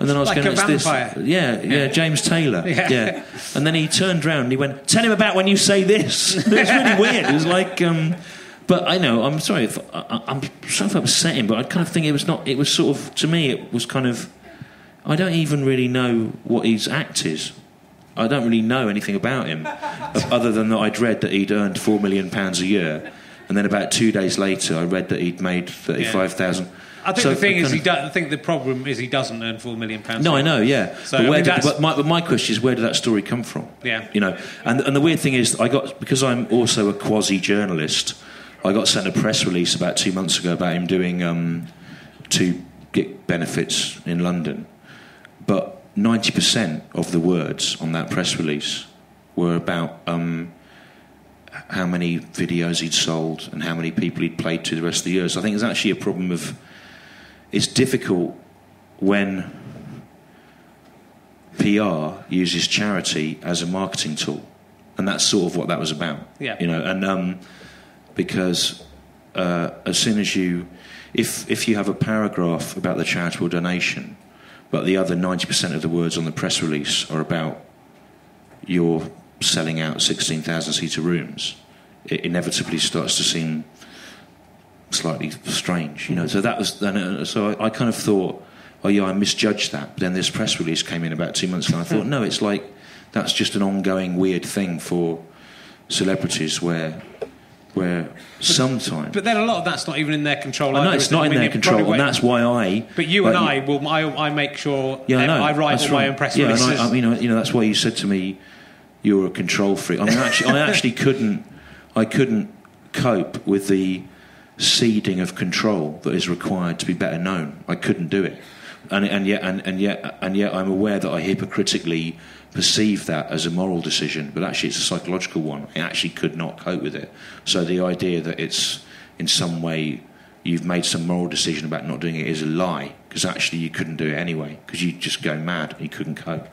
And then I was like going, yeah, James Taylor. Yeah. And then he turned round and he went, "Tell him about when you say this." It was really weird. It was like, but I know, I'm sorry if I'm sorry if I upset him, but I kind of think it was sort of, to me, it was kind of, I don't even really know what his act is. I don't really know anything about him other than that I'd read that he'd earned £4 million a year. And then about 2 days later, I read that he'd made 35,000. I think I think the problem is he doesn't earn £4 million. No, I know, yeah. So, but my question is, where did that story come from? Yeah, And the weird thing is, because I'm also a quasi journalist, I got sent a press release about 2 months ago about him doing 2 gig benefits in London, but 90% of the words on that press release were about how many videos he'd sold and how many people he'd played to the rest of the year. So I think it's actually a problem of. It's difficult when PR uses charity as a marketing tool, and that's sort of what that was about. Yeah, and because as soon as you, if you have a paragraph about the charitable donation, but the other 90% of the words on the press release are about you're selling out 16,000-seater rooms, it inevitably starts to seem slightly strange, So that was. So I kind of thought, oh yeah, I misjudged that. But then this press release came in about 2 months ago. And I thought, no, it's like that's just an ongoing weird thing for celebrities, where sometimes. But then a lot of that's not even in their control. I know it's not in their control, and that's why I. But you and I will. I make sure. Yeah, I write all my own press releases. Yeah, and I that's why you said to me, you're a control freak. I mean, I actually couldn't. I couldn't cope with the seeding of control that is required to be better known. I couldn't do it, and yet I'm aware that I hypocritically perceive that as a moral decision, but actually it's a psychological one. I actually could not cope with it. So the idea that it's in some way you've made some moral decision about not doing it is a lie, because actually you couldn't do it anyway, because you just go mad and you couldn't cope.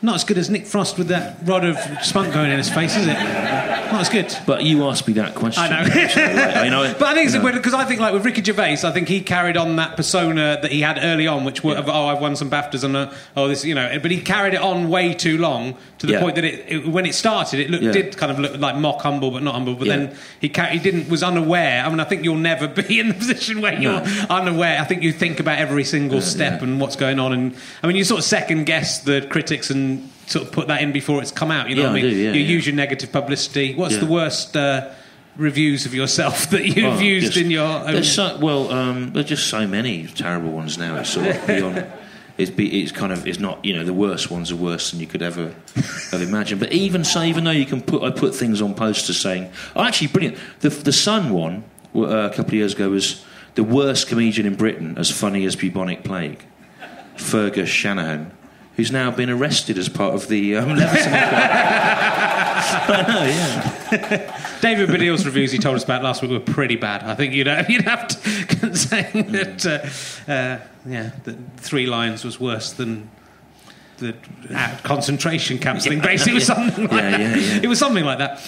Not as good as Nick Frost with that rod of spunk going in his face, is it? Not as good. But you asked me that question. I know. Actually, but I think it's because I think, like with Ricky Gervais, I think he carried on that persona that he had early on, which were I've won some BAFTAs and this, But he carried it on way too long to the point that when it started, it did kind of look like mock humble, but not humble. But then he was unaware. I mean, I think you'll never be in the position where you're unaware. I think you think about every single step and what's going on, and I mean, you sort of second guess the critics and sort of put that in before it's come out, what I mean? You use your negative publicity. What's the worst reviews of yourself that you've used in your own... there's just so many terrible ones now. It's sort of beyond... the worst ones are worse than you could ever have imagined. But even though you can I put things on posters saying... Oh, actually, brilliant. The Sun one a couple of years ago was the worst comedian in Britain, as funny as bubonic plague. Fergus Shanahan, who's now been arrested as part of the Leveson. I know, yeah. David Baddiel's reviews he told us about last week were pretty bad. I think you'd have to say that that 3 lines was worse than the concentration camps thing. Basically, it was something like that. Yeah. It was something like that.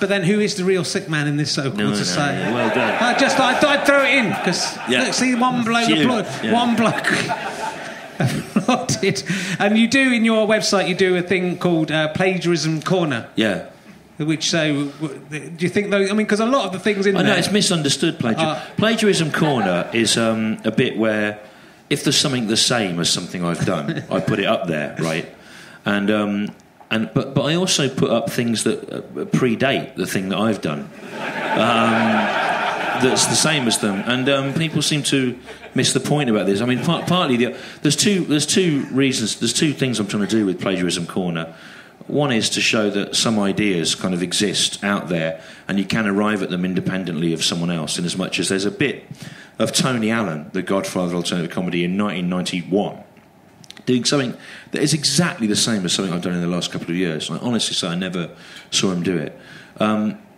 But then, who is the real sick man in this so-called society? No, well done. I thought I'd throw it in because look, see, one bloke, one bloke. And you do in your website, you do a thing called Plagiarism Corner. Yeah. Which do you think though? I mean, because a lot of the things in there. I know it's misunderstood. Plagiarism Corner is a bit where if there's something the same as something I've done, I put it up there, right? But I also put up things that predate the thing that I've done. that's the same as them. And people seem to miss the point about this. I mean, partly there's two reasons. There's two things I'm trying to do with Plagiarism Corner. One is to show that some ideas kind of exist out there, and you can arrive at them independently of someone else. In as much as there's a bit of Tony Allen, the godfather of alternative comedy, in 1991, doing something that is exactly the same as something I've done in the last couple of years. And I honestly say I never saw him do it.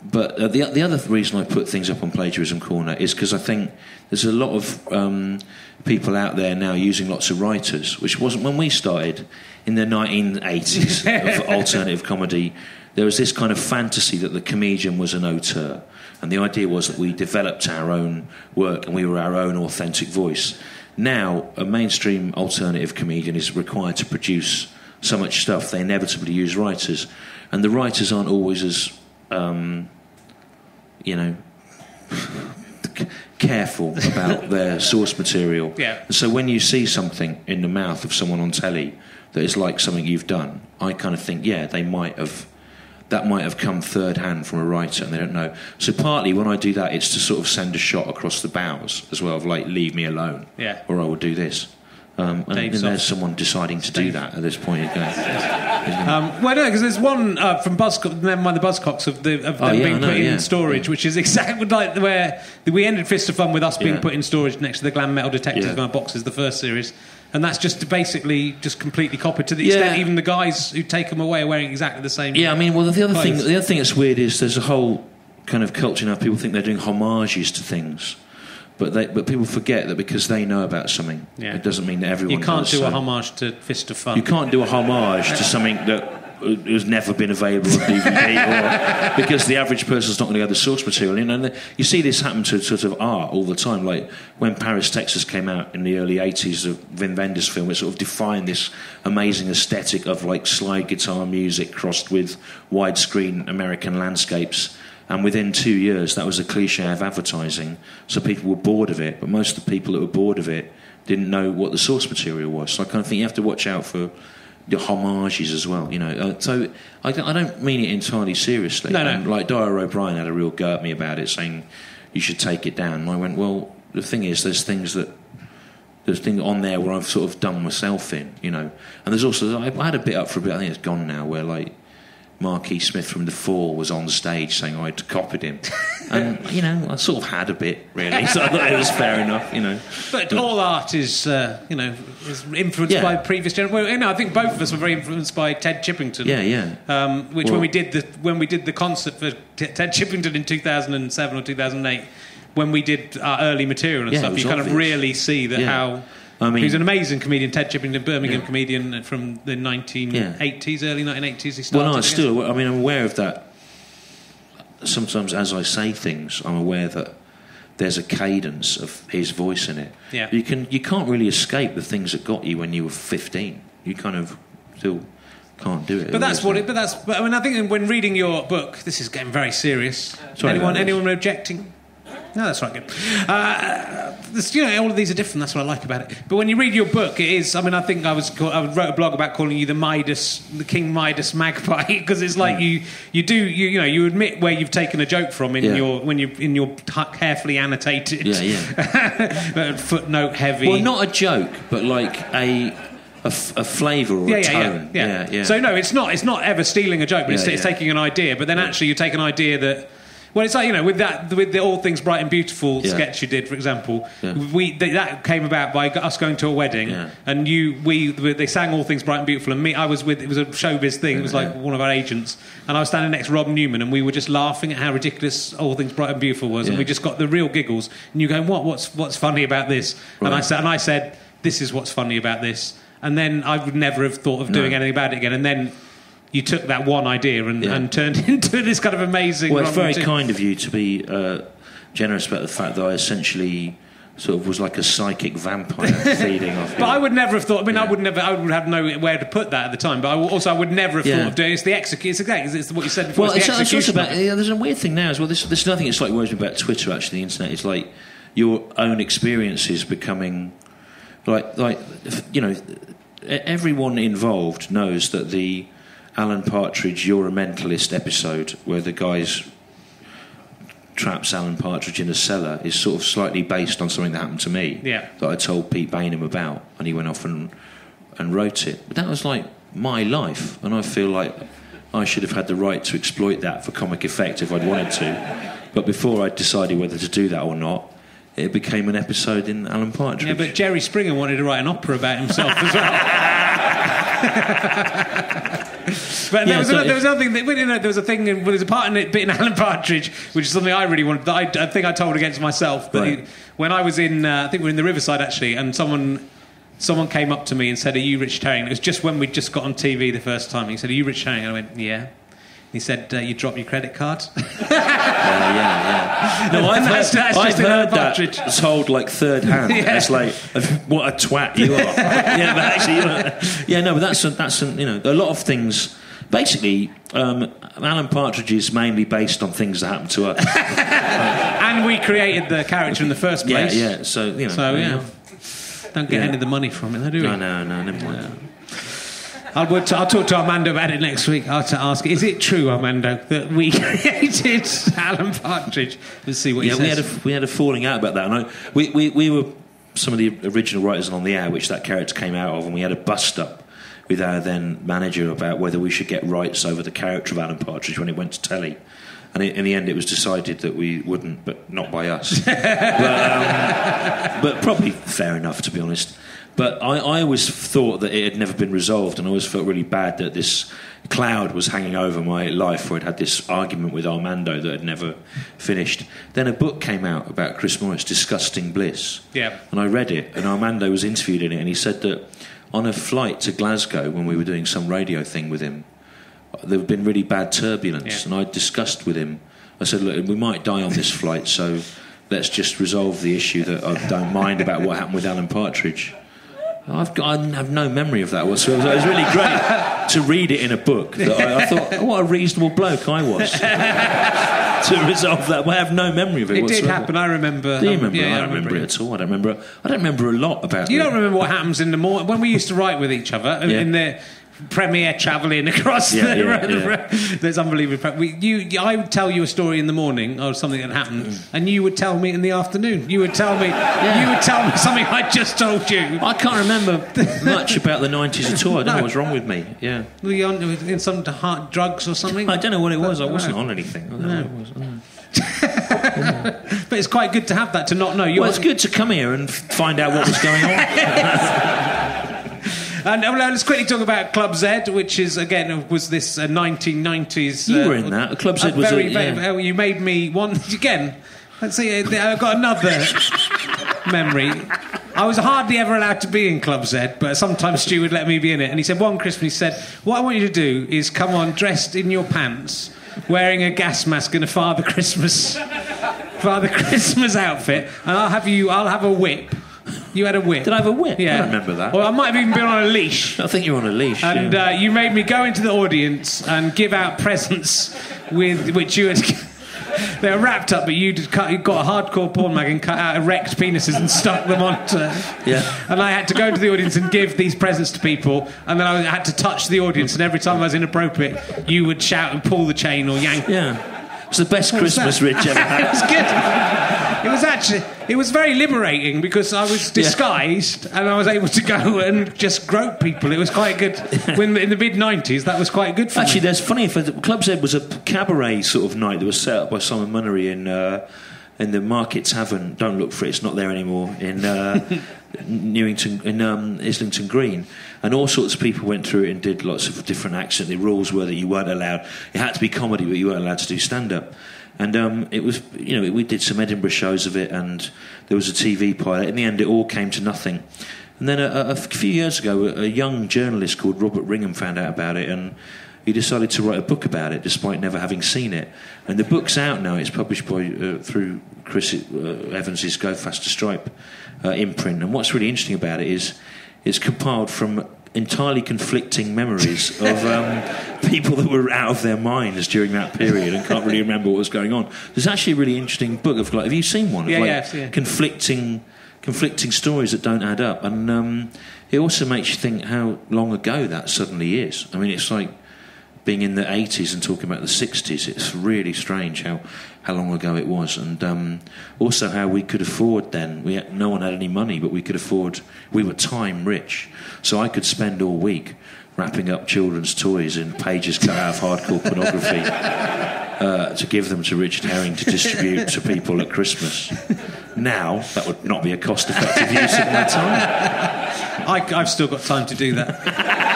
But the other reason I put things up on Plagiarism Corner is because I think there's a lot of people out there now using lots of writers, which wasn't when we started in the 1980s of alternative comedy. There was this kind of fantasy that the comedian was an auteur, and the idea was that we developed our own work and we were our own authentic voice. Now, a mainstream alternative comedian is required to produce so much stuff, they inevitably use writers, and the writers aren't always as... careful about their source material. Yeah. And so when you see something in the mouth of someone on telly that is like something you've done, I kind of think, yeah, that might have come third hand from a writer and they don't know. So partly when I do that, it's to sort of send a shot across the bows as well, of like, leave me alone, yeah, or I will do this. And there's someone deciding to do that at this point. Well, no, because there's one from Buzzcocks, never mind the Buzzcocks, of them being put in storage, which is exactly like where we ended Fist of Fun with us being put in storage next to the Glam Metal Detectives in our boxes, the first series. And that's just basically just completely copied to the extent even the guys who take them away are wearing exactly the same. Yeah, I mean, well, the other thing that's weird is there's a whole kind of culture now. People think they're doing homages to things. But people forget that because they know about something, it doesn't mean that everyone does. You can't do a homage to Fist of Fun. You can't do a homage to something that has never been available on DVD, or because the average person's not going to go to source material. You know, you see this happen to sort of art all the time. Like when Paris, Texas came out in the early 80s, of Wim Wenders' film, it sort of defined this amazing aesthetic of like slide guitar music crossed with widescreen American landscapes. And within 2 years, that was a cliche of advertising. So people were bored of it, but most of the people that were bored of it didn't know what the source material was. So I kind of think you have to watch out for the homages as well, you know. So I don't mean it entirely seriously. No, no. Like Dyer O'Brien had a real go at me about it, saying you should take it down. And I went, well, the thing is, there's things on there where I've sort of done myself in, you know. And there's also I had a bit up for a bit. I think it's gone now. Where like. Mark E. Smith from The Fall was on stage saying I'd copied him. And, you know, I sort of had a bit, really, so I thought it was fair enough, you know. But all art is, you know, is influenced by previous generations. Well, no, I think both of us were very influenced by Ted Chippington. Yeah, yeah. Which when we did the concert for Ted Chippington in 2007 or 2008, when we did our early material and stuff, you kind of really see that how... I mean, he's an amazing comedian, Ted Chippington, Birmingham comedian from the 1980s, early 1980s. He started. Well, no, I mean, I'm aware of that. Sometimes, as I say things, I'm aware that there's a cadence of his voice in it. Yeah, you can't really escape the things that got you when you were 15. You kind of still can't do it. But I mean, I think when reading your book, this is getting very serious. Sorry, anyone objecting? No, that's right. Good. You know, all of these are different. That's what I like about it. But when you read your book, it is. I mean, I think I wrote a blog about calling you the Midas, the King Midas Magpie, because it's like you admit where you've taken a joke from in your carefully annotated, footnote heavy. Well, not a joke, but like a flavour or a tone. Yeah. So no, it's not ever stealing a joke, but it's taking an idea. But then actually, you take an idea that. Well, it's like, you know, with the All Things Bright and Beautiful sketch you did, for example, that came about by us going to a wedding, and they sang All Things Bright and Beautiful, and it was a showbiz thing. It was like one of our agents, and I was standing next to Rob Newman, and we were just laughing at how ridiculous All Things Bright and Beautiful was, and we just got the real giggles. And you going, what's funny about this? Right. And I said, this is what's funny about this. And then I would never have thought of doing anything about it again. And then. You took that one idea and turned it into this kind of amazing... Well, it's very kind of you to be generous about the fact that I essentially sort of was like a psychic vampire feeding off... But I would never have thought... I mean, I would have nowhere to put that at the time, but I would never have thought of doing it. It's the execution... It's what you said before, it's the execution. There's a weird thing now as well. There's nothing it's like worries me about Twitter, actually, the internet. It's like your own experiences becoming... Like, you know, everyone involved knows that the... Alan Partridge, You're a Mentalist episode, where the guys traps Alan Partridge in a cellar is sort of slightly based on something that happened to me, yeah, that I told Pete Baynham about, and he went off and wrote it. But that was like my life, and I feel like I should have had the right to exploit that for comic effect if I'd wanted to. But before I decided whether to do that or not, it became an episode in Alan Partridge. Yeah, but Jerry Springer wanted to write an opera about himself as well. But yeah, there was a part in it in Alan Partridge, which is something I really wanted, that I think I told against myself. But right. When I was in, I think we were in the Riverside actually, and someone came up to me and said, "Are you Richard Herring?" It was just when we just got on TV the first time. He said, "Are you Richard Herring?" And I went, "Yeah." And he said, "You dropped your credit card." Yeah. No, I've heard that sold like third hand. Yeah. It's like, what a twat you are. Yeah, but actually, yeah, no, but a lot of things. Basically, Alan Partridge is mainly based on things that happened to us. And we created the character in the first place. Yeah. So don't get any of the money from it, though, do we? No, never mind. Yeah. I'll talk to Armando about it next week. I'll ask, is it true, Armando, that we created Alan Partridge? Let's see what he says. We had a falling out about that. And we were some of the original writers on The Air, which that character came out of, and we had a bust-up with our then manager about whether we should get rights over the character of Alan Partridge when it went to telly. And in the end, it was decided that we wouldn't, but not by us. But probably fair enough, to be honest. But I always thought that it had never been resolved, and I always felt really bad that this cloud was hanging over my life where I'd had this argument with Armando that had never finished. Then a book came out about Chris Morris, Disgusting Bliss. Yeah. And I read it, and Armando was interviewed in it, and he said that on a flight to Glasgow when we were doing some radio thing with him, there had been really bad turbulence, and I discussed with him. I said, "Look, we might die on this flight, so let's just resolve the issue that I don't mind about what happened with Alan Partridge." I have no memory of that whatsoever. It was really great to read it in a book. That I thought, what a reasonable bloke I was to resolve that. I have no memory of it whatsoever. It did happen, I remember. Do you remember? Yeah, I don't remember it at all. I don't remember a lot about it. You don't remember what happens in the morning? When we used to write with each other, in the premiere travelling across the road. There's unbelievable... I would tell you a story in the morning or something that happened, and you would tell me in the afternoon. You would tell me something I just told you. I can't remember much about the 90s at all. I don't know what's wrong with me. Yeah. Were you in some hard drugs or something? I don't know what it was. I wasn't on anything. I don't know. But it's quite good to have that, to not know. It's good to come here and find out what was going on. And let's quickly talk about Club Z, which is, again, was this 1990s... You were in that. Club Z was very... You made me one... Again, let's see, I've got another memory. I was hardly ever allowed to be in Club Z, but sometimes Stu would let me be in it. And he said, one Christmas, he said, "What I want you to do is come on dressed in your pants, wearing a gas mask and a Father Christmas outfit, and I'll have a whip." You had a whip. Did I have a whip? Yeah. I don't remember that. Well, I might have even been on a leash. I think you were on a leash. And you made me go into the audience and give out presents with which you had... They were wrapped up, but you got a hardcore porn mag and cut out erect penises and stuck them onto... Yeah. And I had to go into the audience and give these presents to people, and then I had to touch the audience, and every time I was inappropriate, you would shout and pull the chain or yank. Yeah. It's the best Christmas Rich ever had. It was good. It was very liberating because I was disguised and I was able to go and just grope people. It was quite good. When in the mid-90s, that was quite good for me. Actually, that's funny. Club Z was a cabaret sort of night that was set up by Simon Munnery in the Market Tavern. Don't look for it. It's not there anymore. In Islington Green. And all sorts of people went through it and did lots of different accents. The rules were that you weren't allowed... It had to be comedy, but you weren't allowed to do stand-up. And it was... we did some Edinburgh shows of it, and there was a TV pilot. In the end, it all came to nothing. And then a few years ago, a young journalist called Robert Ringham found out about it, and he decided to write a book about it, despite never having seen it. And the book's out now. It's published by through Chris Evans's Go Faster Stripe imprint. And what's really interesting about it is it's compiled from entirely conflicting memories of people that were out of their minds during that period and can't really remember what was going on. There's actually a really interesting book of, like, have you seen one? Conflicting stories that don't add up. And it also makes you think how long ago that suddenly is. I mean, it's like being in the 80s and talking about the 60s, it's really strange how long ago it was. And also how we could afford then. No one had any money, but we could afford... We were time rich. So I could spend all week wrapping up children's toys in pages cut out of hardcore pornography to give them to Richard Herring to distribute to people at Christmas. Now, that would not be a cost-effective use of my time. I've still got time to do that.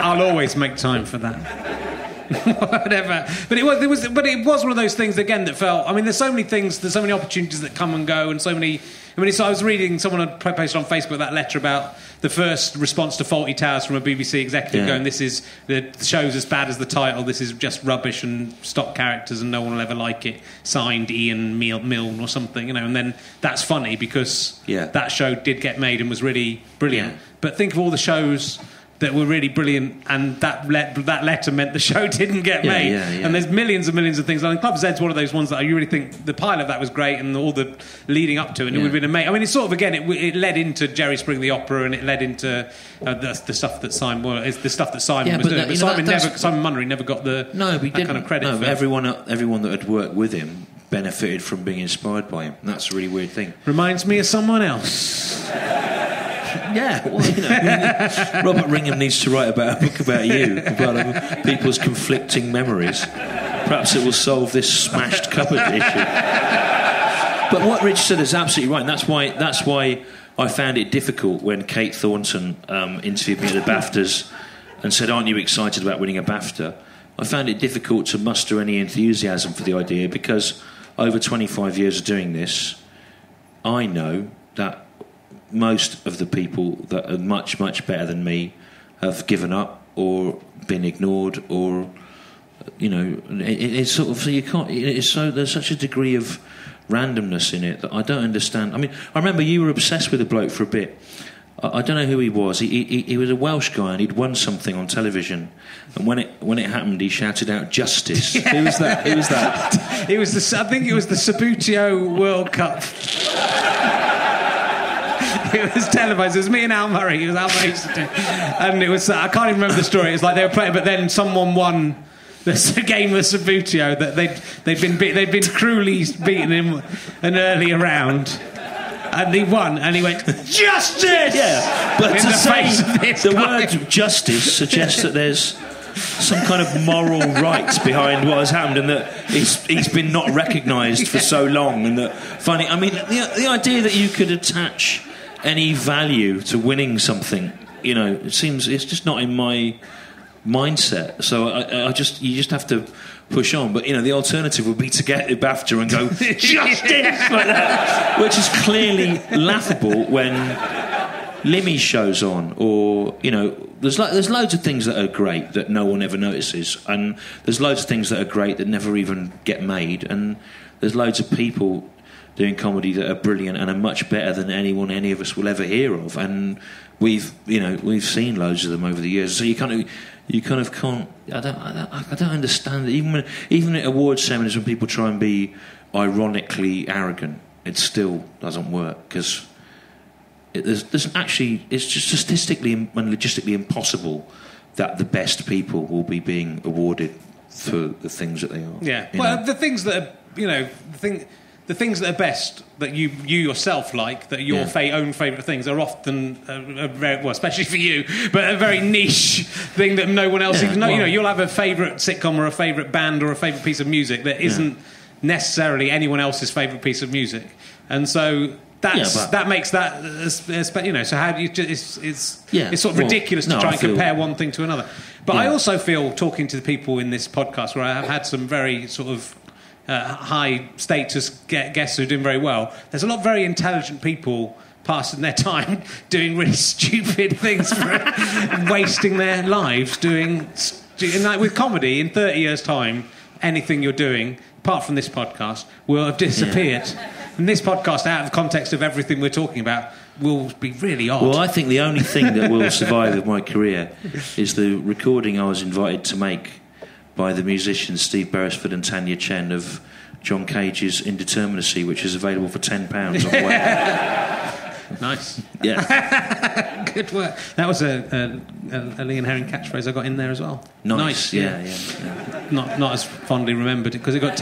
I'll always make time for that. Whatever. But it was one of those things again that felt. I mean, there's so many things, there's so many opportunities that come and go, and so many. I mean, so I was reading, someone had posted on Facebook that letter about the first response to Faulty Towers from a BBC executive going, "This is the show's as bad as the title. This is just rubbish and stock characters, and no one will ever like it." Signed Ian Milne or something, you know. And then that's funny because that show did get made and was really brilliant. Yeah. But think of all the shows that were really brilliant, and that letter meant the show didn't get made. And there's millions of things. I mean, Club Z's one of those ones that you really think the pilot of that was great, and all the leading up to it, and it would have been amazing. I mean, it's sort of, again, it led into Jerry Springer the Opera, and it led into the stuff that Simon was doing. Simon Munnery never got that kind of credit for it. Everyone that had worked with him benefited from being inspired by him. That's a really weird thing. Reminds me of someone else. Yeah, well, you know, Robert Ringham needs to write about a book about you, about people's conflicting memories. Perhaps it will solve this smashed cupboard issue. But what Rich said is absolutely right, and that's why I found it difficult when Kate Thornton interviewed me at the BAFTAs and said, "Aren't you excited about winning a BAFTA?" I found it difficult to muster any enthusiasm for the idea, because over 25 years of doing this, I know that most of the people that are much, much better than me have given up or been ignored, or, you know, it's sort of, so you can't, it's so, there's such a degree of randomness in it that I don't understand. I mean, I remember you were obsessed with a bloke for a bit. I don't know who he was. He was a Welsh guy, and he'd won something on television. And when it happened, he shouted out "Justice!" Yeah. Who was that? I think it was the Sabutio World Cup. It was televised. It was me and Al Murray. It was Al Murray. And it was... I can't even remember the story. It was like they were playing, but then someone won the game of Sabutio that they'd been cruelly beaten in an earlier round. And he won, and he went, "Justice!" Yeah, but to say the word "justice" suggests that there's some kind of moral rights behind what has happened, and that he's been not recognised for so long, and that funny... I mean, the idea that you could attach any value to winning something, you know, it seems, it's just not in my mindset. So you just have to push on. But, you know, the alternative would be to get a BAFTA and go "Justice!" like that, which is clearly laughable when Limmy shows on, or, you know, there's loads of things that are great that no one ever notices, and there's loads of things that are great that never even get made, and there's loads of people doing comedy that are brilliant and are much better than anyone any of us will ever hear of, and we've seen loads of them over the years. So you kind of can't. I don't understand it. Even at awards seminars, when people try and be ironically arrogant, it still doesn't work, because it's just statistically and logistically impossible that the best people will be being awarded for the things that they are. Yeah, well, the things that are, you know, the things that are best, that you yourself like, that are your own favourite things, are often, very, well, especially for you, but a very niche thing that no one else... you know, you'll have a favourite sitcom or a favourite band or a favourite piece of music that isn't necessarily anyone else's favourite piece of music. And so that makes that... you know, so how do you... It's sort of ridiculous to try and compare one thing to another. But I also feel, talking to the people in this podcast, where I have had some very sort of... high-status guests who are doing very well, there's a lot of very intelligent people passing their time doing really stupid things and wasting their lives doing... Like with comedy, in 30 years' time, anything you're doing, apart from this podcast, will have disappeared. Yeah. And this podcast, out of the context of everything we're talking about, will be really odd. Well, I think the only thing that will survive of my career is the recording I was invited to make by the musicians Steve Beresford and Tanya Chen of John Cage's Indeterminacy, which is available for £10 on the web. Nice. Yeah. Good work. That was a Lee and Herring catchphrase I got in there as well. Nice. Yeah. Not as fondly remembered because it got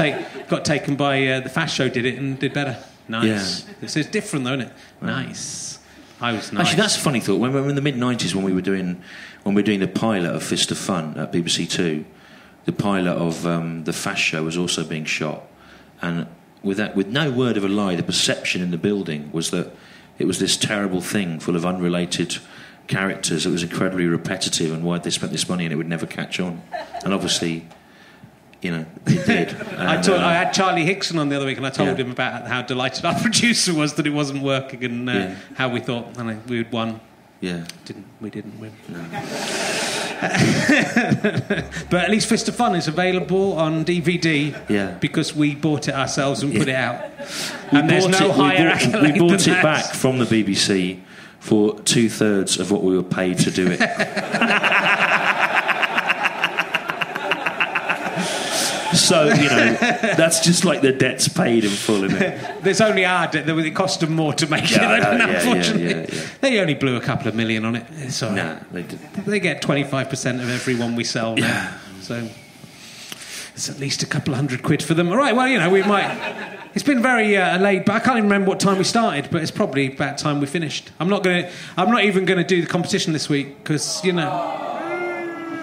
taken by the Fast Show did it and did better. Nice. Yeah. It's different though, isn't it? Right. Nice. I was nice. Actually, that's a funny thought. When in the mid-90s, when we were doing the pilot of Fist of Fun at BBC Two, the pilot of the Fast Show was also being shot, and with no word of a lie, the perception in the building was that it was this terrible thing full of unrelated characters. It was incredibly repetitive, and why they spent this money and it would never catch on. And obviously, you know, it did. I had Charlie Hickson on the other week, and I told him about how delighted our producer was that it wasn't working, and how we thought we had won. Yeah, we didn't win. No. But at least Fist of Fun is available on DVD. Yeah, because we bought it ourselves and put it out. And there's no higher accolade. We bought it back from the BBC for 2/3 of what we were paid to do it. So, you know, that's just like the debt's paid in full, isn't it? There's only our debt. It cost them more to make it, unfortunately. Yeah. They only blew a couple of million on it. It's all right. They didn't. They get 25% of every one we sell now. Yeah. So it's at least a couple hundred quid for them. All right, well, you know, we might... It's been very laid back. I can't even remember what time we started, but it's probably about time we finished. I'm not even going to do the competition this week because, you know...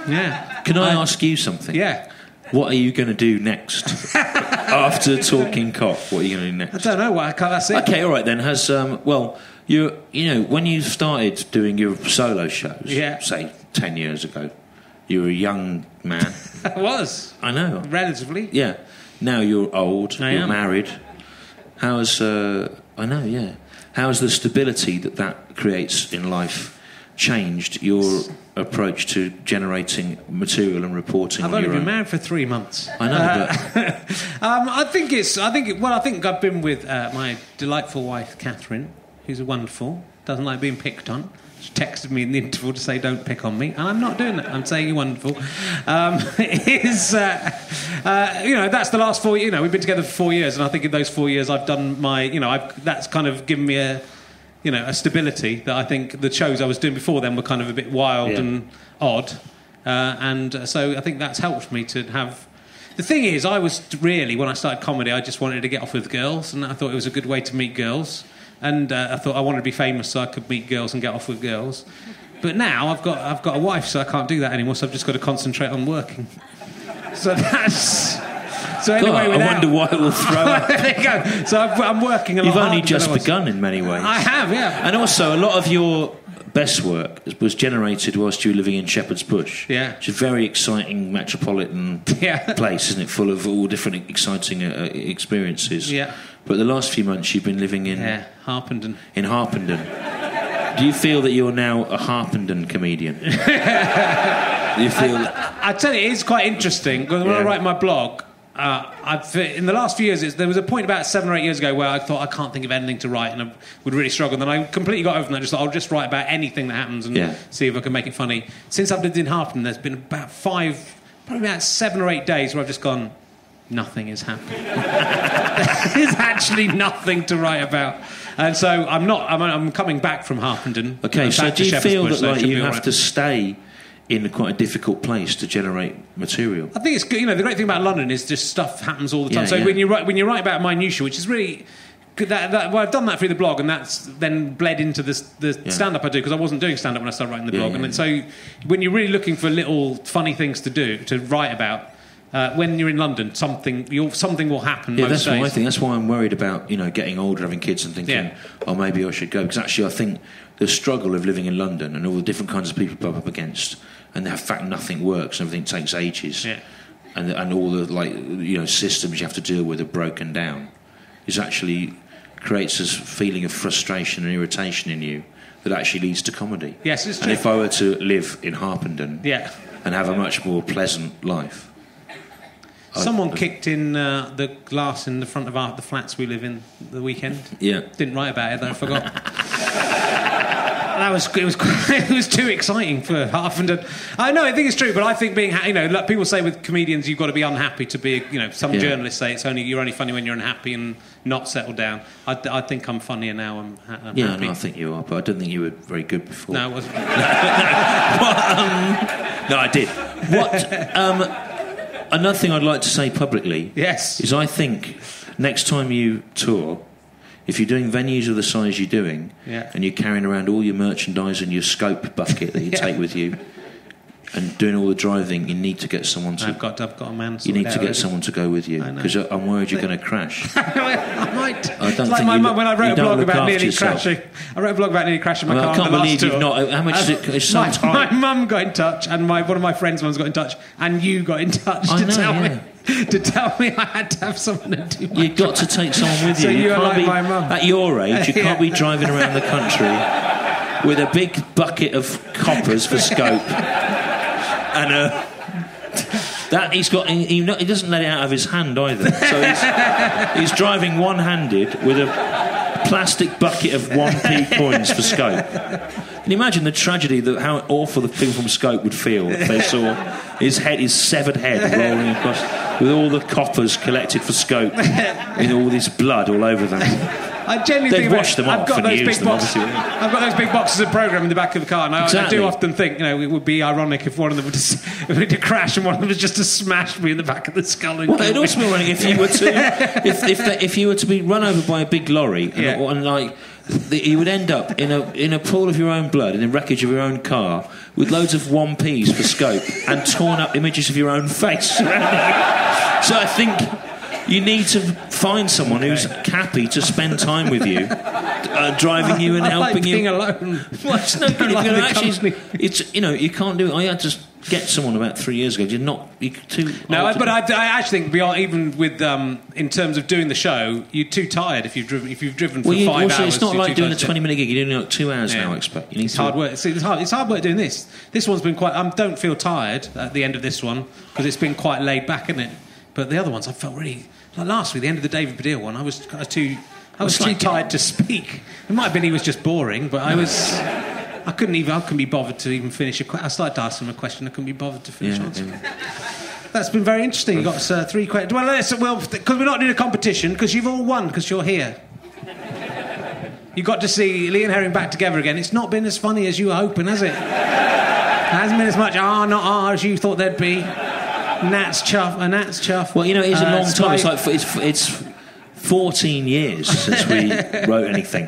Yeah. Can I ask you something? Yeah. What are you going to do next? After Talking Cock, what are you going to do next? I don't know. I can't see. Okay, all right then. Has you know, when you started doing your solo shows, say 10 years ago, you were a young man. I was. I know. Relatively. Yeah. Now you're old. You're married. How has How has the stability that creates in life changed your approach to generating material and reporting? I've only been married for 3 months. I know, but I think I've been with my delightful wife Catherine, who's wonderful. Doesn't like being picked on. She texted me in the interval to say don't pick on me, and I'm not doing that. I'm saying you're wonderful. That's the last 4 years. You know, we've been together for 4 years, and I think in those 4 years I've done my, you know, that's kind of given me a stability that I think the shows I was doing before then were kind of a bit wild and odd. And so I think that's helped me to have... The thing is, I was really, when I started comedy, I just wanted to get off with girls, and I thought it was a good way to meet girls. And I thought I wanted to be famous so I could meet girls and get off with girls. But now I've got a wife, so I can't do that anymore, so I've just got to concentrate on working. So that's... So anyway, I wonder why it will throw up. There you go. So I'm working a lot. You've only just begun in many ways. I have, yeah. And also, a lot of your best work was generated whilst you were living in Shepherd's Bush. Yeah. It's a very exciting metropolitan place, isn't it? Full of all different exciting experiences. Yeah. But the last few months, you've been living in... Yeah, Harpenden. In Harpenden. Do you feel that you're now a Harpenden comedian? Do you feel... I tell you, it's quite interesting, because when I write my blog... in the last few years, there was a point about 7 or 8 years ago where I thought I can't think of anything to write and I would really struggle. And then I completely got over that. I just thought I'll just write about anything that happens and see if I can make it funny. Since I've lived in Harpenden, there's been about 7 or 8 days where I've just gone, nothing is happening. There's actually nothing to write about. And so I'm coming back from Harpenden. Okay, so do you feel that you have to stay in quite a difficult place to generate material? I think it's good. You know, the great thing about London is just stuff happens all the time. When you write about minutiae, which is really good, I've done that through the blog, and that's then bled into the stand-up I do, because I wasn't doing stand-up when I started writing the blog. So when you're really looking for little funny things to do, to write about, when you're in London, something will happen. Yeah, most days. What I think. That's why I'm worried about, you know, getting older, having kids, and thinking, maybe I should go, because actually I think the struggle of living in London and all the different kinds of people you pop up against, and in fact nothing works, everything takes ages, and all the systems you have to deal with are broken down, is actually creates this feeling of frustration and irritation in you that actually leads to comedy. Yes, it's true. And if I were to live in Harpenden and have a much more pleasant life... Someone kicked in the glass in the front of the flats we live in the weekend. Yeah. Didn't write about it though, I forgot. that was it was too exciting for half and a... I know, I think it's true, but I think being... You know, like people say with comedians, you've got to be unhappy to be... You know, some journalists say it's only you're only funny when you're unhappy and not settled down. I think I'm funnier now. I'm happy. No, I think you are, but I don't think you were very good before. No, I wasn't. No, I did. What... another thing I'd like to say publicly... Yes. ...is I think next time you tour... If you're doing venues of the size you're doing, and you're carrying around all your merchandise and your scope bucket that you take with you, and doing all the driving, you need to get someone to... I've got a man. You need to get someone to go with you, because I'm worried you're going to crash. I might. I don't think my mum, when I wrote a blog about nearly crashing. I wrote a blog about nearly crashing my car. I can't believe you've not. How much is it? It's so tight. My mum got in touch, and one of my friends' mums got in touch, and you got in touch to tell me. To tell me I had to have someone to do my... You've got to take someone with you. So you can't like be, my mum. At your age, you can't be driving around the country with a big bucket of coppers for scope. And that he's got... He doesn't let it out of his hand either. So he's driving one-handed with a... plastic bucket of 1p coins for Scope. Can you imagine the tragedy that how awful the people from Scope would feel if they saw his severed head rolling across with all the coppers collected for Scope and all this blood all over them? I genuinely think wash them off and use them. I've got those big boxes of programme in the back of the car, and I do often think, you know, it would be ironic if one of them were to crash and one of them was just to smash me in the back of the skull. And well, it'd also be ironic if you were to if you were to be run over by a big lorry. And you would end up in a pool of your own blood in the wreckage of your own car with loads of 1p's for scope and torn up images of your own face. So I think you need to find someone who's happy to spend time with you, driving you and helping you. I like being alone. Well, it's no good. You can't do it. I had to get someone about 3 years ago. You're not... You're too... No, but I actually think beyond, even with... in terms of doing the show, you're too tired if you've driven, for 5 hours. It's not like doing a 20-minute gig. You're doing like 2 hours now, I expect. It's hard work. It's hard work doing this. This one's been quite... I don't feel tired at the end of this one, because it's been quite laid back, isn't it? But the other ones, I felt really... Like last week, the end of the David Baddiel one, I was too tired to speak. It might have been he was just boring, but I was... I couldn't be bothered to even finish a question. I started to ask him a question, I couldn't be bothered to finish answering. That's been very interesting. You've got three questions. Well, because we're not doing a competition, because you've all won, because you're here. You got to see Lee and Herring back together again. It's not been as funny as you were hoping, has it? It hasn't been as much R as you thought there'd be. Nat's chuff. Well, you know, it is a long time. It's like it's 14 years since we wrote anything,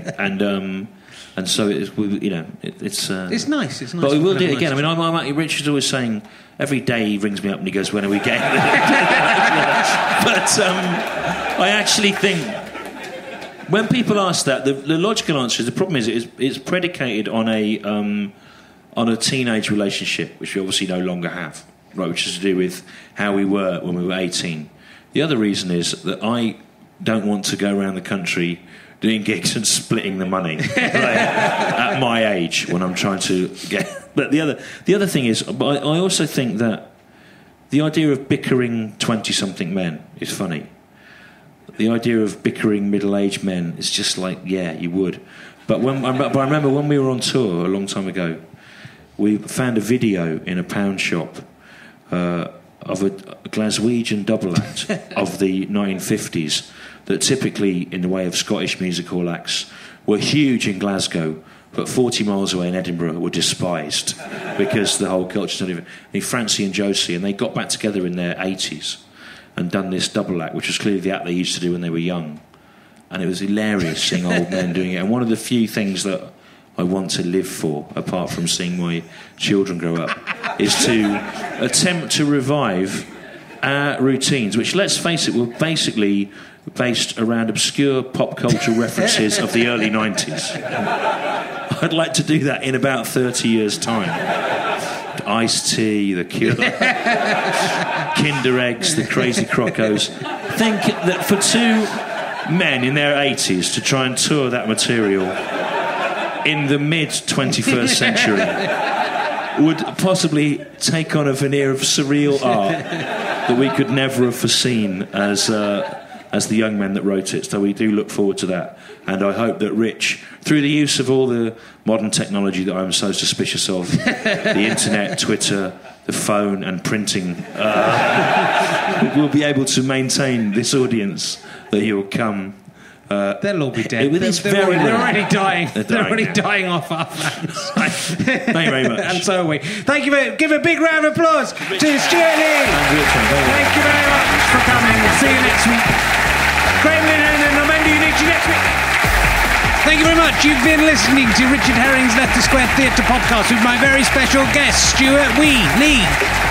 and so it's nice. It's nice. But we will do it again. I mean, Richard's always saying every day he rings me up and he goes, "When are we getting?" But I actually think when people ask that, the logical answer is the problem is it's predicated on a teenage relationship, which we obviously no longer have. Right, which is to do with how we were when we were 18. The other reason is that I don't want to go around the country doing gigs and splitting the money at my age when I'm trying to get... But the other thing is, I also think that the idea of bickering 20-something men is funny. The idea of bickering middle-aged men is just like, yeah, you would. But I remember when we were on tour a long time ago, we found a video in a pound shop of a Glaswegian double act of the 1950s that typically, in the way of Scottish music hall acts, were huge in Glasgow, but 40 miles away in Edinburgh were despised because the whole culture's not even... I mean, Francie and Josie, and they got back together in their 80s and done this double act, which was clearly the act they used to do when they were young. And it was hilarious seeing old men doing it. And one of the few things that I want to live for, apart from seeing my children grow up, is to attempt to revive our routines, which, let's face it, were basically based around obscure pop culture references of the early 90s. I'd like to do that in about 30 years' time. Ice-T, The Cure, Kinder Eggs, The Crazy Crocos. Think that for two men in their 80s to try and tour that material in the mid-21st century would possibly take on a veneer of surreal art that we could never have foreseen as as the young men that wrote it. So we do look forward to that. And I hope that Rich, through the use of all the modern technology that I'm so suspicious of, the internet, Twitter, the phone and printing, we'll be able to maintain this audience that you'll come. They'll all be dead. They're already dying. They're already dying off our fans. Thank you very much. And so are we. Thank you very. Give a big round of applause to Stewart Lee. Thank you very much for coming. We'll see you next week. Gremlin and Amanda, you need you next week. Thank you very much. You've been listening to Richard Herring's Leicester Square Theatre podcast with my very special guest, Stewart Lee.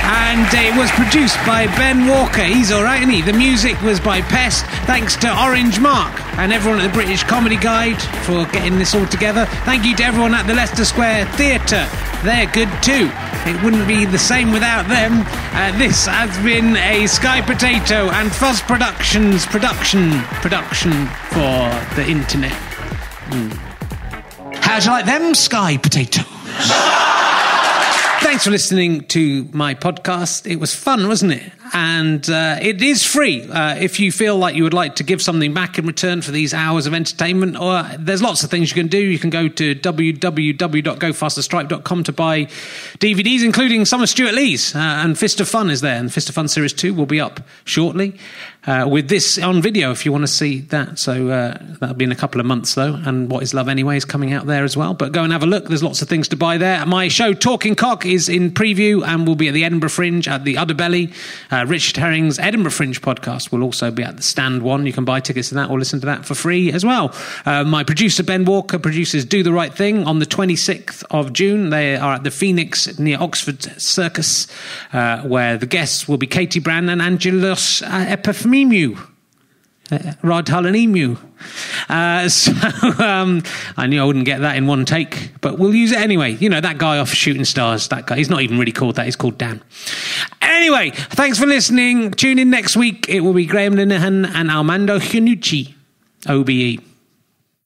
And it was produced by Ben Walker. He's all right, isn't he? The music was by Pest, thanks to Orange Mark and everyone at the British Comedy Guide for getting this all together. Thank you to everyone at the Leicester Square Theatre. They're good too. It wouldn't be the same without them. This has been a Sky Potato and Fuzz Productions production for the internet. How'd you like them Sky Potatoes? Thanks for listening to my podcast. It was fun, wasn't it? And it is free if you feel like you would like to give something back in return for these hours of entertainment. Or there's lots of things you can do. You can go to www.gofasterstripe.com to buy DVDs, including some of Stewart Lee's. And Fist of Fun is there. And Fist of Fun Series 2 will be up shortly with this on video if you want to see that. So that'll be in a couple of months, though. And What Is Love Anyway is coming out there as well. But go and have a look. There's lots of things to buy there. My show, Talking Cock, is in preview and will be at the Edinburgh Fringe at the Udderbelly. Richard Herring's Edinburgh Fringe podcast will also be at the Stand One. You can buy tickets to that or listen to that for free as well. My producer, Ben Walker, produces Do the Right Thing on the 26th of June. They are at the Phoenix near Oxford Circus, where the guests will be Katie Brand and Angelos Epifmimou. Radhal and Emu. I knew I wouldn't get that in one take, but we'll use it anyway. You know, that guy off Shooting Stars, that guy, he's not even really called that, he's called Dan. Anyway, thanks for listening. Tune in next week. It will be Graham Linehan and Armando Iannucci, OBE.